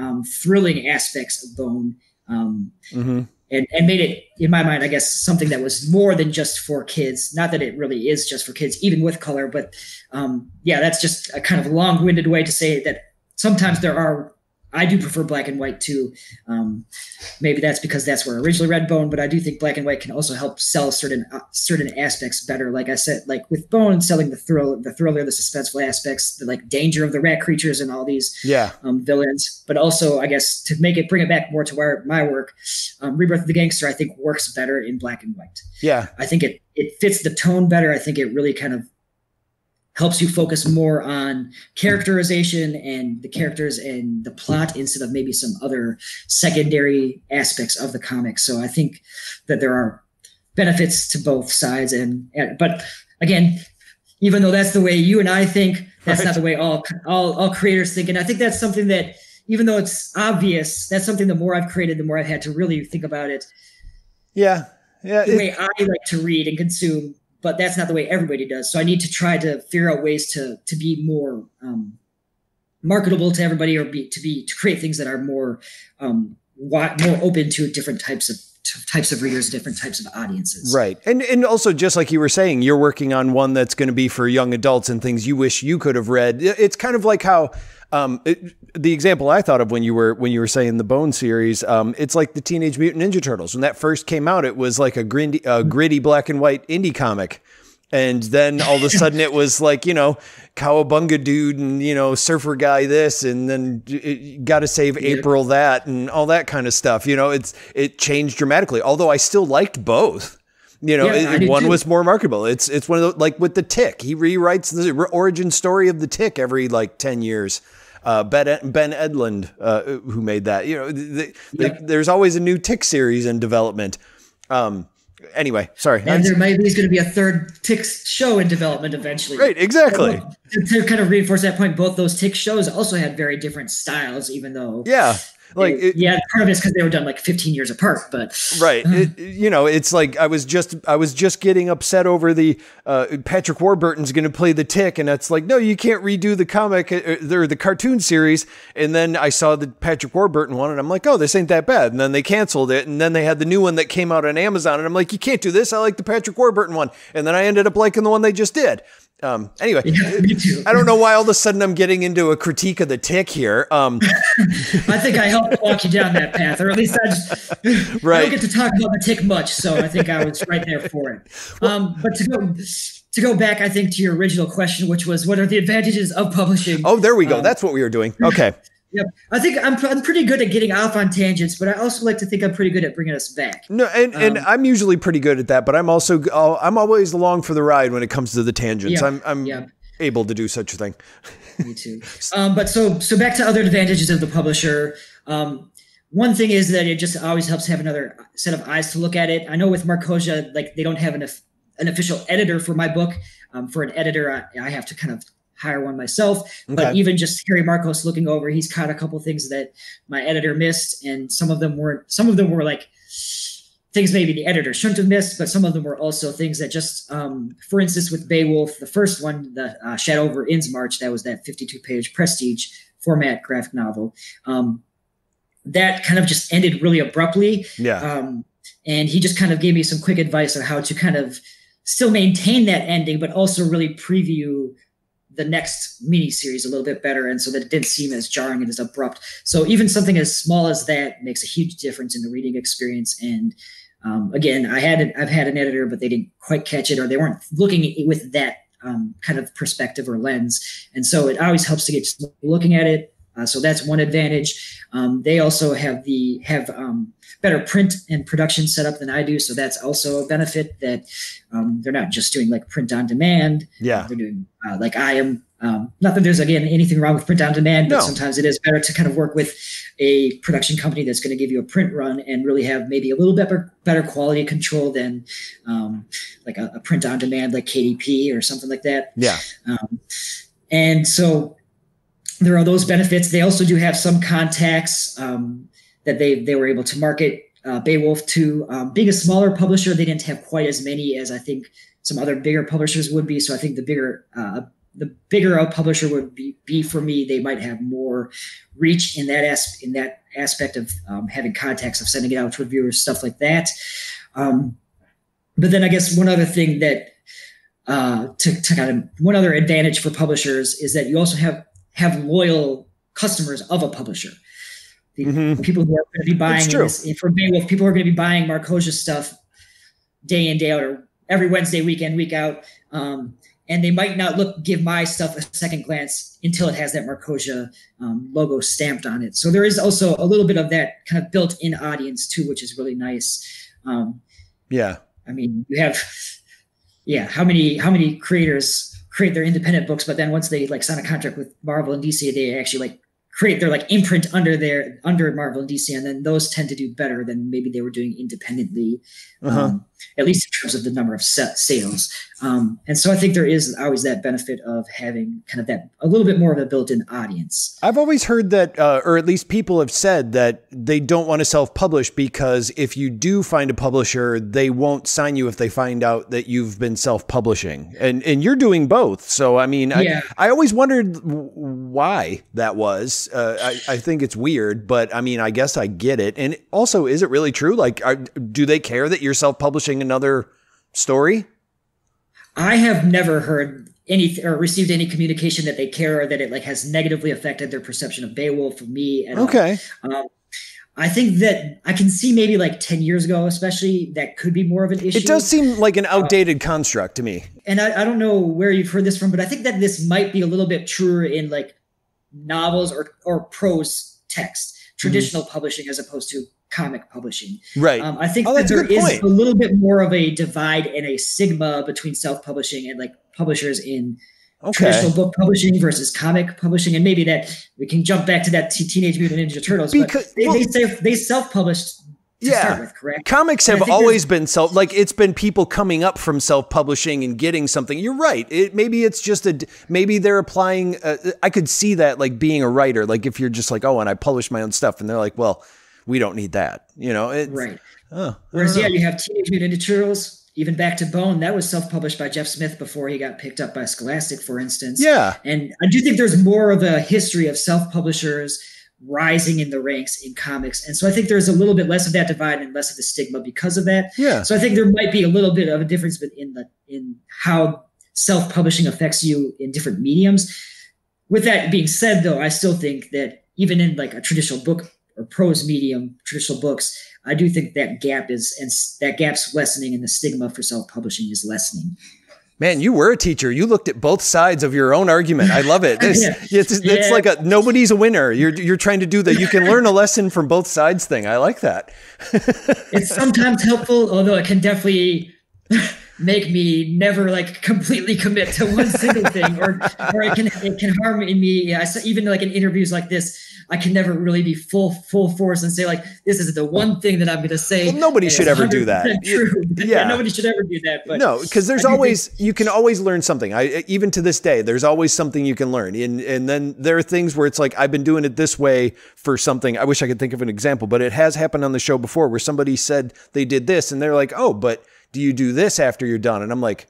thrilling aspects of Bone, and made it, in my mind, I guess, something that was more than just for kids. Not that it really is just for kids, even with color, but that's just a kind of long-winded way to say that sometimes I do prefer black and white too. Maybe that's because that's where I originally read Bone, but I do think black and white can also help sell certain aspects better. Like I said, like with Bone, selling the thriller, the suspenseful aspects, the like danger of the rat creatures and all these villains. But also, I guess, to bring it back more to my work, Rebirth of the Gangster, I think, works better in black and white. Yeah, I think it fits the tone better. I think it really kind of helps you focus more on characterization and the characters and the plot, instead of maybe some other secondary aspects of the comic. So I think that there are benefits to both sides. But again, even though that's the way you and I think, that's not the way all creators think. And I think that's something that, even though it's obvious, that's something the more I've created, the more I've had to really think about it. Yeah. Yeah. The way I like to read and consume, but that's not the way everybody does. So I need to try to figure out ways to be more marketable to everybody, or to create things that are more open to different types of readers, different types of audiences. Right. And also, just like you were saying, you're working on one that's going to be for young adults and things you wish you could have read. It's kind of like how the example I thought of when you were saying the Bone series, it's like the Teenage Mutant Ninja Turtles. When that first came out, it was like a gritty black and white indie comic. And then all of a sudden it was like, you know, cowabunga dude and, you know, surfer guy this, and then got to save April that, and all that kind of stuff. You know, it changed dramatically, although I still liked both. You know, one was more marketable. It's one of those, like with The Tick. He rewrites the origin story of The Tick every like 10 years. Ben Edlund, who made that, you know, there's always a new Tick series in development. Anyway, sorry. And there maybe is going to be a third Tick show in development eventually. Right, exactly. To kind of reinforce that point, both those Tick shows also had very different styles, even though. Yeah. Like, part of it's because they were done like 15 years apart, but right. You know, it's like, I was just getting upset over the, Patrick Warburton's going to play The Tick. And that's like, no, you can't redo the comic or the cartoon series. And then I saw the Patrick Warburton one and I'm like, oh, this ain't that bad. And then they canceled it. And then they had the new one that came out on Amazon and I'm like, you can't do this. I like the Patrick Warburton one. And then I ended up liking the one they just did. Anyway, yeah, me too. I don't know why all of a sudden I'm getting into a critique of The Tick here. I think I helped walk you down that path, or at least right. I don't get to talk about The Tick much, so I think I was right there for it. But to go back, I think, to your original question, which was, what are the advantages of publishing? Oh, there we go. That's what we were doing. Okay. Yep. I think I'm pretty good at getting off on tangents, but I also like to think I'm pretty good at bringing us back. No, and I'm usually pretty good at that, but I'm also I'm always along for the ride when it comes to the tangents. Yeah, I'm able to do such a thing. Me too. But so back to other advantages of the publisher. One thing is that it just always helps have another set of eyes to look at it. I know with Markosia, like they don't have an official editor for my book. For an editor, I have to kind of hire one myself, but even just Harry Marcos looking over, he's caught a couple things that my editor missed, and some of them were like things maybe the editor shouldn't have missed, but some of them were also things that just, for instance, with B.A.E Wulf, the first one, the Shadow over Ends March, that was that 52-page prestige format graphic novel. That kind of just ended really abruptly. Yeah. And he just kind of gave me some quick advice on how to kind of still maintain that ending, but also really preview the next mini series a little bit better, and so that it didn't seem as jarring and as abrupt. So even something as small as that makes a huge difference in the reading experience. And again, I've had an editor, but they didn't quite catch it, or they weren't looking at it with that kind of perspective or lens. And so it always helps to get looking at it. So that's one advantage. They also have better print and production setup than I do. So that's also a benefit, that they're not just doing like print on demand. Yeah. They're doing like I am. Not that there's, again, anything wrong with print on demand, but sometimes it is better to kind of work with a production company that's going to give you a print run and really have maybe a little bit better quality control than like a print on demand, like KDP or something like that. Yeah. And so there are those benefits. They also do have some contacts that they were able to market B.A.E Wulf to. Being a smaller publisher, they didn't have quite as many as I think some other bigger publishers would be. So I think the bigger a publisher would be for me, they might have more reach in that aspect of having contacts, of sending it out to reviewers, stuff like that. But then I guess one other thing that one other advantage for publishers is that you also have loyal customers of a publisher. The people who are going to be buying this, for B.A.E Wulf, people are going to be buying Markosia stuff day in, day out, or every Wednesday, week in, week out. And they might not give my stuff a second glance until it has that Markosia logo stamped on it. So there is also a little bit of that kind of built-in audience too, which is really nice. Yeah. I mean, you have, how many creators create their independent books, but then once they like sign a contract with Marvel and DC, they actually like create their like imprint under Marvel and DC, and then those tend to do better than maybe they were doing independently. at least in terms of the number of sales. And so I think there is always that benefit of having kind of that a little bit more of a built-in audience. I've always heard that, or at least people have said that they don't want to self-publish because if you do find a publisher, they won't sign you if they find out that you've been self-publishing. And you're doing both. So, I mean, yeah. I always wondered why that was. I think it's weird, but I mean, I guess I get it. And also, is it really true? Like, do they care that you're self-publishing another story? I have never heard any or received any communication that they care or that it like has negatively affected their perception of Beowulf or me. At okay. All. I think that I can see maybe like 10 years ago, especially, that could be more of an issue. It does seem like an outdated construct to me. And I don't know where you've heard this from, but I think that this might be a little bit truer in like novels or prose text, traditional publishing as opposed to comic publishing. Right. I think that there is a little bit more of a divide and a stigma between self-publishing and like publishers in traditional book publishing versus comic publishing. And maybe that we can jump back to that Teenage Mutant Ninja Turtles, because they self-published. Yeah. With, correct? Comics have always been it's been people coming up from self-publishing and getting something. You're right. Maybe it's just maybe they're applying. I could see that like being a writer, like if you're just like, oh, and I publish my own stuff, and they're like, well, we don't need that. You know, it's right. Whereas, yeah, you have Teenage Mutant Ninja Turtles, even Back to Bone, that was self-published by Jeff Smith before he got picked up by Scholastic, for instance. Yeah. And I do think there's more of a history of self-publishers rising in the ranks in comics. And so I think there's a little bit less of that divide and less of the stigma because of that. Yeah. So I think there might be a little bit of a difference in how self-publishing affects you in different mediums. With that being said, though, I still think that even in like a traditional book or prose medium, traditional books, I do think that gap is, and that gap's lessening, and the stigma for self-publishing is lessening. Man, you were a teacher. You looked at both sides of your own argument. I love it. It's like a nobody's a winner. You're trying to do that. You can learn a lesson from both sides thing. I like that. It's sometimes helpful, although it can definitely make me never like completely commit to one single thing, or it can harm in me. Yeah, even like in interviews like this, I can never really be full force and say like, this is the one thing that I'm going to say. Well, nobody should ever do that. True. Yeah, nobody should ever do that. But no, because there's always, you can always learn something. Even to this day, there's always something you can learn. And then there are things where it's like, I've been doing it this way for something. I wish I could think of an example, but it has happened on the show before where somebody said they did this and they're like, oh, but do you do this after you're done? And I'm like,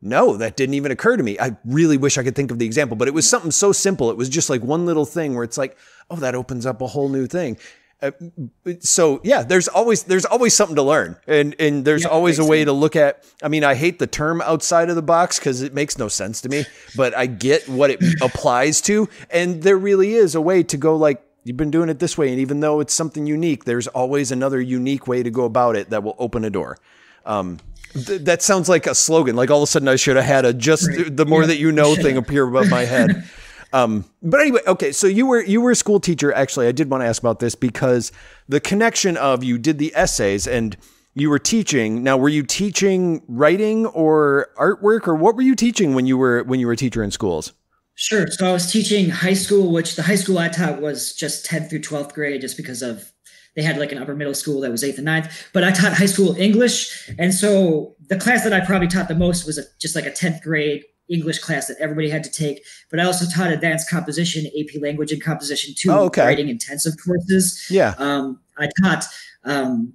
no, that didn't even occur to me. I really wish I could think of the example, but it was something so simple. It was just like one little thing where it's like, oh, that opens up a whole new thing. So yeah, there's always something to learn, and there's always a way to look at. I mean, I hate the term outside of the box because it makes no sense to me, but I get what it applies to. And there really is a way to go like, you've been doing it this way. And even though it's something unique, there's always another unique way to go about it that will open a door. That sounds like a slogan. Like all of a sudden I should have had a just the more that you know thing appear above my head. But anyway, okay. So you were a school teacher. Actually, I did want to ask about this because the connection of you did the essays and you were teaching. Now, were you teaching writing or artwork, or what were you teaching when you were a teacher in schools? Sure. So I was teaching high school, which the high school I taught was just 10th through 12th grade, just because of they had like an upper middle school that was 8th and 9th, but I taught high school English. And so the class that I probably taught the most was just like a 10th grade English class that everybody had to take. But I also taught advanced composition, AP language and composition, too, writing intensive courses. Yeah. I taught, and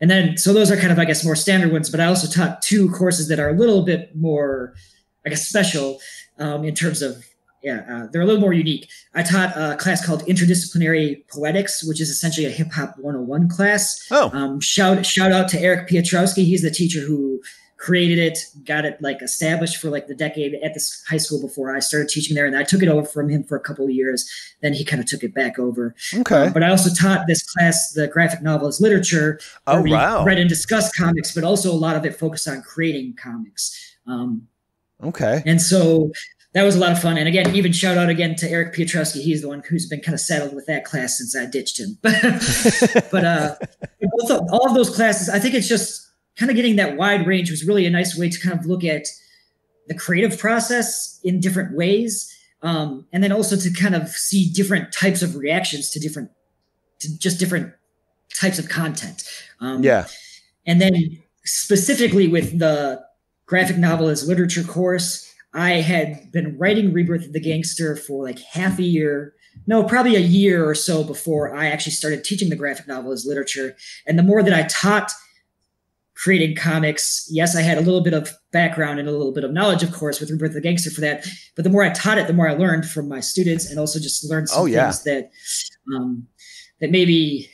then, so those are kind of, I guess, more standard ones, but I also taught two courses that are a little bit more, I guess, special in terms of, they're a little more unique. I taught a class called Interdisciplinary Poetics, which is essentially a hip hop 101 class. Shout out to Eric Piotrowski. He's the teacher who created it, got it like established for like the decade at this high school before I started teaching there. And I took it over from him for a couple of years. Then he kind of took it back over. Okay. But I also taught this class, the graphic novel as literature. Oh, wow. Read and discussed comics, but also a lot of it focused on creating comics. Okay. And so that was a lot of fun. And again, even shout out again to Eric Piotrowski. He's the one who's been kind of saddled with that class since I ditched him. but all of those classes, I think it's just kind of getting that wide range was really a nice way to kind of look at the creative process in different ways. And then also to kind of see different types of reactions to different types of content. And then specifically with the graphic novel as literature course, I had been writing Rebirth of the Gangster for like half a year, no, probably a year or so before I actually started teaching the graphic novel as literature. And the more that I taught creating comics, yes, I had a little bit of background and a little bit of knowledge, of course, with Rebirth of the Gangster for that. But the more I taught it, the more I learned from my students, and also just learned some things that that maybe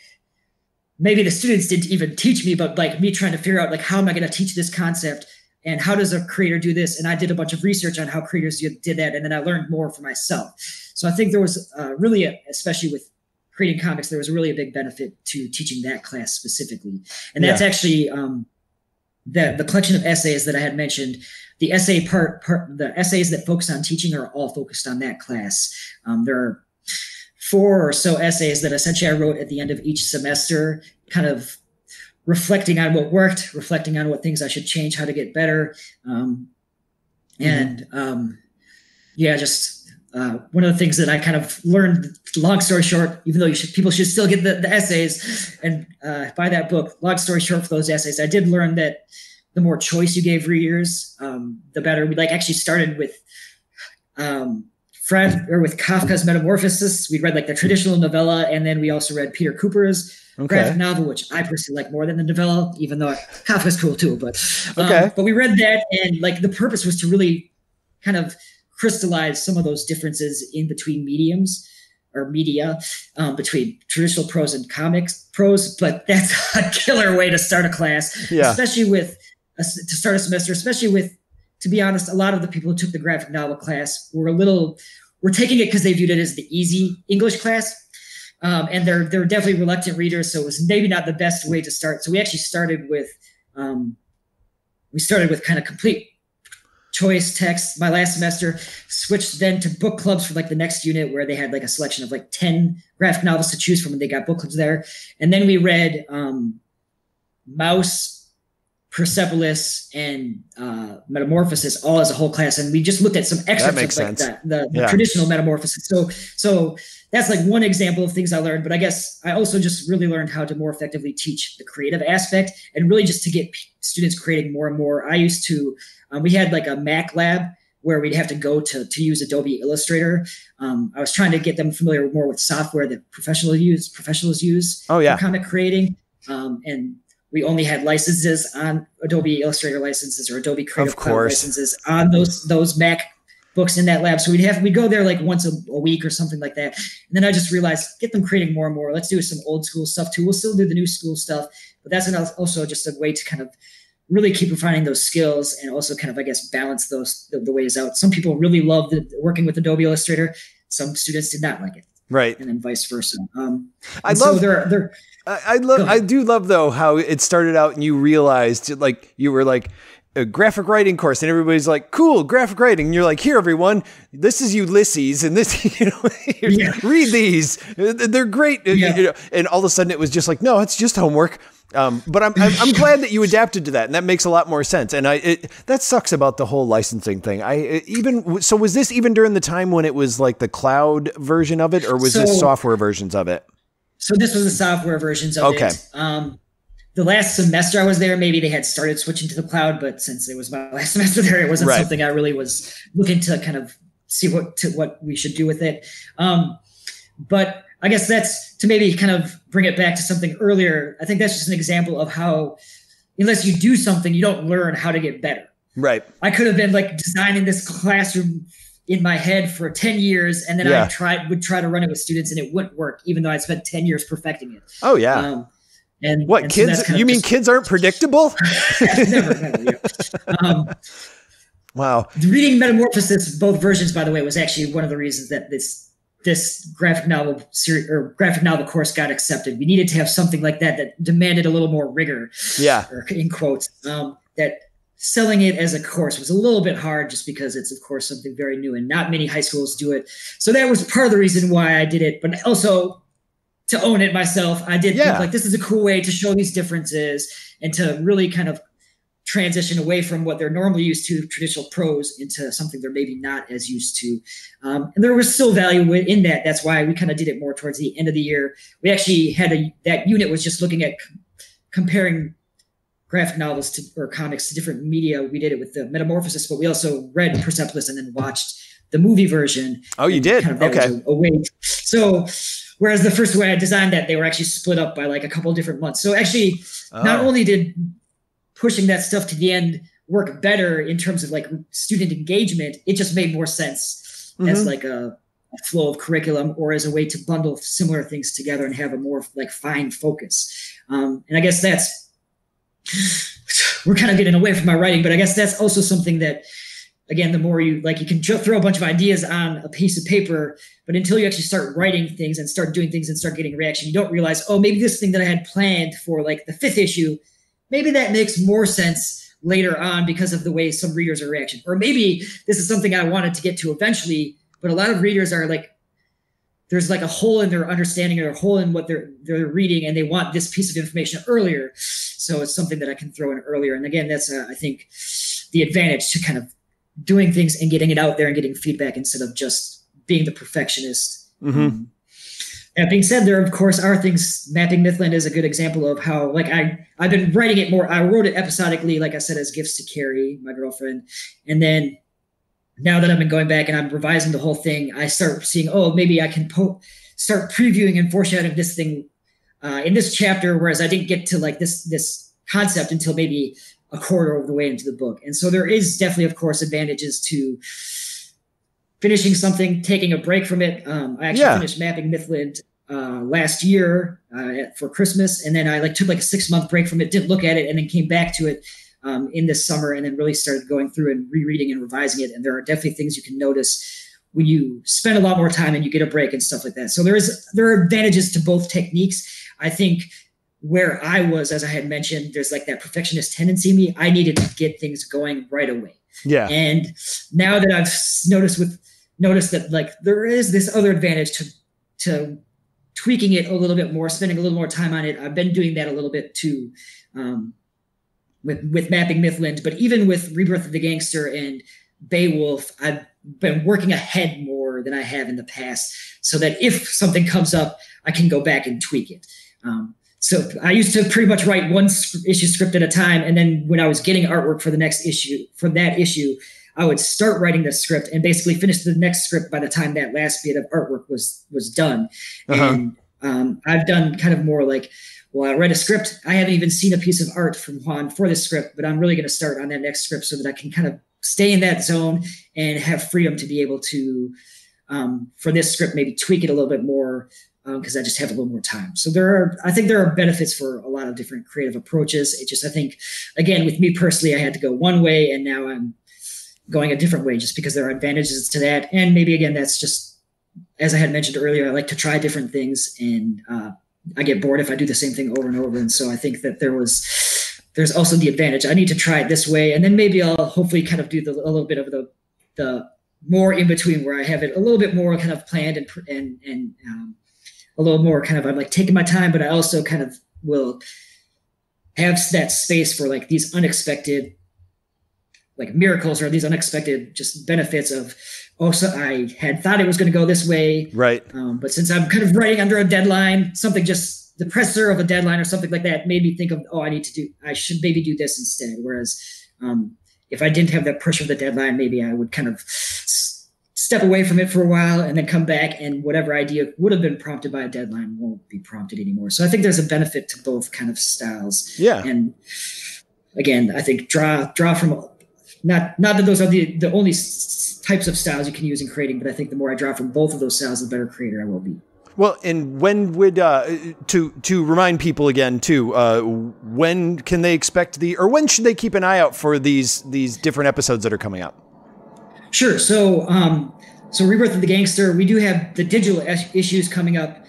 the students didn't even teach me, but like me trying to figure out like, how am I going to teach this concept? And how does a creator do this? And I did a bunch of research on how creators did that. And then I learned more for myself. So I think there was really, especially with creating comics, there was really a big benefit to teaching that class specifically. And that's actually the collection of essays that I had mentioned. The essay part, the essays that focus on teaching are all focused on that class. There are 4 or so essays that essentially I wrote at the end of each semester, kind of reflecting on what worked, reflecting on what things I should change, how to get better. One of the things that I kind of learned, long story short, even though people should still get the essays and buy that book, long story short, for those essays, I did learn that the more choice you gave readers, the better. We actually started with with Kafka's Metamorphosis. We read the traditional novella, and then we also read Peter Cooper's graphic novel, which I personally like more than the novella, even though Kafka's cool too. But but we read that, and the purpose was to really kind of crystallize some of those differences in between mediums or media, between traditional prose and comics prose. But that's a killer way to start a class, especially to start a semester, especially with, to be honest, a lot of the people who took the graphic novel class were taking it because they viewed it as the easy English class. And they're definitely reluctant readers. So it was maybe not the best way to start. So we actually started with, kind of complete choice text my last semester, switched then to book clubs for the next unit, where they had a selection of 10 graphic novels to choose from, and they got book clubs there. And then we read Maus, Persepolis, and Metamorphosis all as a whole class, and we just looked at some excerpts of the traditional Metamorphosis. So that's one example of things I learned, but I guess I also just really learned how to more effectively teach the creative aspect, and really just to get students creating more and more. I used to we had a Mac lab where we'd have to go to use Adobe Illustrator. I was trying to get them familiar more with software that professionals use for comic creating, and we only had licenses on Adobe Illustrator licenses or Adobe Creative Cloud licenses on those Mac books in that lab. So we'd go there once a week or something like that. And then I just realized, get them creating more and more. Let's do some old school stuff too. We'll still do the new school stuff, but that's also just a way to kind of really keep refining those skills, and also kind of, I guess, balance those the ways out. Some people really loved working with Adobe Illustrator. Some students did not like it. Right. And then vice versa. I do love though how it started out, and you realized you were a graphic writing course, and everybody's cool, graphic writing. And you're here, everyone, this is Ulysses, and this, read these. They're great. Yeah. And all of a sudden it was just no, it's just homework. But I'm glad that you adapted to that, and that makes a lot more sense. And that sucks about the whole licensing thing. So was this even during the time when it was the cloud version of it, or was this software versions of it? So this was the software versions of it. The last semester I was there, maybe they had started switching to the cloud, but since it was my last semester there, it wasn't something I really was looking to kind of see what we should do with it. But I guess that's to maybe kind of bring it back to something earlier. I think that's just an example of how, unless you do something, you don't learn how to get better. Right. I could have been designing this classroom in my head for 10 years. And then I would try to run it with students, and it wouldn't work, even though I'd spent 10 years perfecting it. Oh yeah. Kids aren't predictable? Never. Yeah. Wow. Reading Metamorphosis, both versions, by the way, was actually one of the reasons that this graphic novel series or graphic novel course got accepted. We needed to have something like that demanded a little more rigor. Yeah. Or in quotes, that selling it as a course was a little bit hard, just because it's, of course, something very new and not many high schools do it. So that was part of the reason why I did it, but also to own it myself. I did think this is a cool way to show these differences and to really kind of transition away from what they're normally used to, traditional prose, into something they're maybe not as used to. And there was still value in that. That's why we kind of did it more towards the end of the year. We actually had that unit was just looking at comparing graphic novels to, or comics to different media. We did it with the Metamorphosis, but we also read Persepolis and then watched the movie version. Oh, you did? Kind of, okay. So whereas the first way I designed that, they were actually split up by like a couple of different months. So actually, not only did pushing that stuff to the end work better in terms of like student engagement, it just made more sense as like a flow of curriculum or as a way to bundle similar things together and have a more like fine focus. And I guess that's, we're kind of getting away from my writing, but I guess that's also something that, again, the more you like, you can throw a bunch of ideas on a piece of paper, but until you actually start writing things and start doing things and start getting reaction, you don't realize, oh, maybe this thing that I had planned for like the 5th issue, maybe that makes more sense later on because of the way some readers are reacting. Or maybe this is something I wanted to get to eventually, but a lot of readers are like, there's like a hole in their understanding or a hole in what they're reading, and they want this piece of information earlier. So it's something that I can throw in earlier. And again, that's, I think, the advantage to kind of doing things and getting it out there and getting feedback instead of just being the perfectionist. That being said, there, of course, are things. Mapping Mythland is a good example of how, like, I've been writing it more. I wrote it episodically, like I said, as gifts to Carrie, my girlfriend. And then now that I've been going back and I'm revising the whole thing, I start seeing, oh, maybe I can start previewing and foreshadowing this thing in this chapter, whereas I didn't get to, like, this concept until maybe a quarter of the way into the book. And so there is definitely, of course, advantages to finishing something, taking a break from it. I actually finished Mapping Mythland last year for Christmas, and then I like took like a 6-month break from it, didn't look at it, and then came back to it in the summer, and then really started going through and rereading and revising it. And there are definitely things you can notice when you spend a lot more time and you get a break and stuff like that. So there are advantages to both techniques. I think where I was, as I had mentioned, there's like that perfectionist tendency in me. I needed to get things going right away. Yeah. And now that I've noticed that like there is this other advantage to tweaking it a little bit more, spending a little more time on it. I've been doing that a little bit too with Mapping Mythland, but even with Rebirth of the Gangster and B.A.E Wulf, I've been working ahead more than I have in the past so that if something comes up, I can go back and tweak it. So I used to pretty much write one issue script at a time. And then when I was getting artwork for the next issue, for that issue, I would start writing the script and basically finish the next script by the time that last bit of artwork was done. And I've done kind of more like, well, I read a script. I haven't even seen a piece of art from Juan for this script, but I'm really going to start on that next script so that I can kind of stay in that zone and have freedom to be able to, for this script, maybe tweak it a little bit more, because I just have a little more time. So I think there are benefits for a lot of different creative approaches. It just, I think, again, with me personally, I had to go one way and now I'm going a different way just because there are advantages to that. And maybe, again, that's just, as I had mentioned earlier, I like to try different things and I get bored if I do the same thing over and over. And so I think that there's also the advantage. I need to try it this way. And then maybe I'll hopefully kind of do a little bit of the more in between where I have it a little bit more kind of planned and a little more kind of, I'm like taking my time, but I also kind of will have that space for like these unexpected, like miracles or these unexpected just benefits of, oh, so I had thought it was going to go this way. Right. But since I'm kind of writing under a deadline, something just the presser of a deadline or something like that made me think of, oh, I should maybe do this instead. Whereas if I didn't have that pressure of the deadline, maybe I would kind of step away from it for a while and then come back, and whatever idea would have been prompted by a deadline won't be prompted anymore. So I think there's a benefit to both kind of styles. Yeah. And again, I think draw from not that those are the only types of styles you can use in creating, but I think the more I draw from both of those styles, the better creator I will be. Well, and when would, to remind people again too, when can they expect when should they keep an eye out for these different episodes that are coming up? Sure. So, so Rebirth of the Gangster, we do have the digital issues coming up.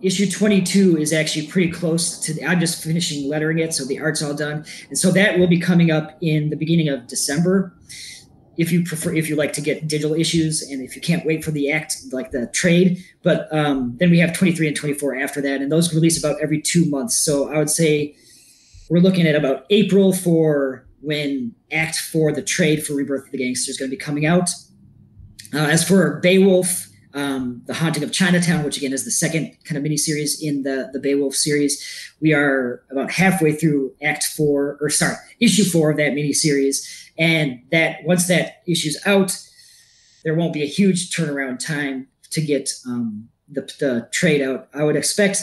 Issue 22 is actually pretty close to I'm just finishing lettering it, so the art's all done. And so that will be coming up in the beginning of December. If you prefer, if you like to get digital issues and if you can't wait for the act, like the trade, but, then we have 23 and 24 after that. And those release about every 2 months. So I would say we're looking at about April for when Act 4, the trade for Rebirth of the Gangster, is going to be coming out. As for B.A.E Wulf, The Haunting of Chinatown, which again is the second kind of miniseries in the Beowulf series. We are about halfway through issue 4 of that miniseries. And that once that issue's out, there won't be a huge turnaround time to get the trade out. I would expect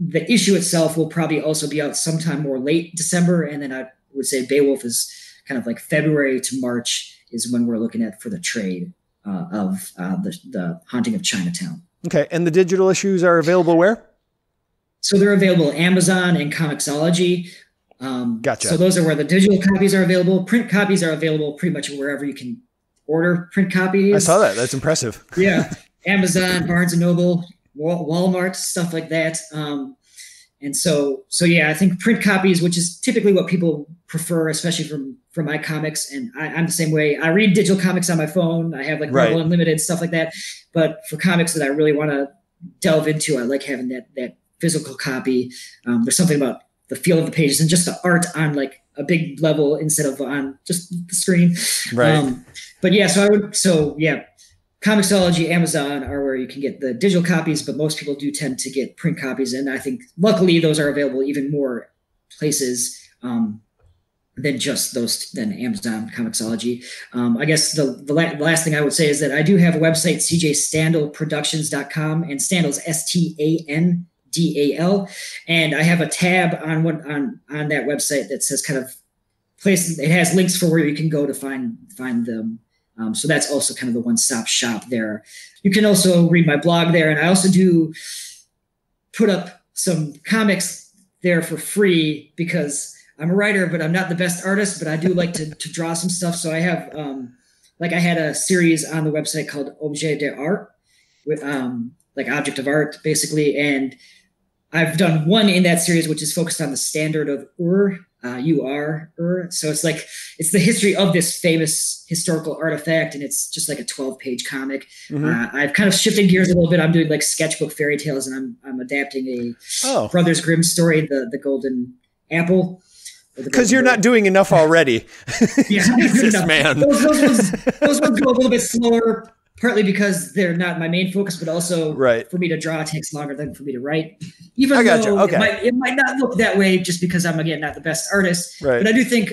the issue itself will probably also be out sometime more late December. And then I would say Beowulf is kind of like February to March is when we're looking at for the trade of the Haunting of Chinatown. Okay. And the digital issues are available where? So they're available at Amazon and Comixology. Gotcha. So those are where the digital copies are available. Print copies are available pretty much wherever you can order print copies. I saw that. That's impressive. Yeah. Amazon, Barnes and Noble, Walmart, stuff like that. And so yeah, I think print copies, which is typically what people prefer, especially from my comics. And I'm the same way. I read digital comics on my phone. I have like Marvel Unlimited, stuff like that. But for comics that I really want to delve into, I like having that physical copy. There's something about the feel of the pages and just the art on like a big level instead of on just the screen. Right. So yeah. Comixology, Amazon are where you can get the digital copies, but most people do tend to get print copies. And I think luckily those are available even more places than just those, than Amazon, Comixology. I guess the last thing I would say is that I do have a website, cjstandalproductions.com, and Standal's STANDAL. And I have a tab on that website that says kind of places, it has links for where you can go to find them. So that's also kind of the one-stop shop there. You can also read my blog there. And I also do put up some comics there for free because I'm a writer, but I'm not the best artist, but I do like to draw some stuff. So I have, I had a series on the website called Objet d'Art with, Object of Art basically. And I've done one in that series, which is focused on the standard of Ur. So it's like, it's the history of this famous historical artifact. And it's just like a 12-page comic. Mm-hmm. I've kind of shifted gears a little bit. I'm doing like Sketchbook Fairy Tales, and I'm adapting a Brothers Grimm story, the Golden Apple. Because you're not doing enough already. Yeah, Jesus, man. Those ones go a little bit slower, partly because they're not my main focus, but also for me to draw takes longer than for me to write. Even though it might not look that way just because I'm, again, not the best artist. Right. But I do think,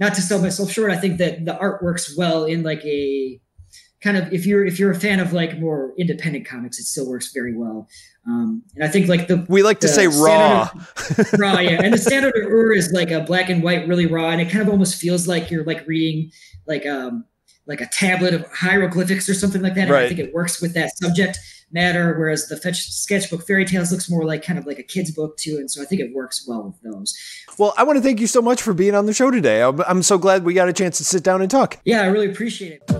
not to sell myself short, I think that the art works well in like a kind of, if you're a fan of like more independent comics, it still works very well. And I think like we like to say raw. Raw, yeah. And the standard of Ur is like a black and white, really raw. And it kind of almost feels like you're like reading like a tablet of hieroglyphics or something like that. Right. I think it works with that subject matter. Whereas the Sketchbook Fairy Tales looks more like kind of like a kid's book too. And so I think it works well with those. Well, I want to thank you so much for being on the show today. I'm so glad we got a chance to sit down and talk. Yeah, I really appreciate it.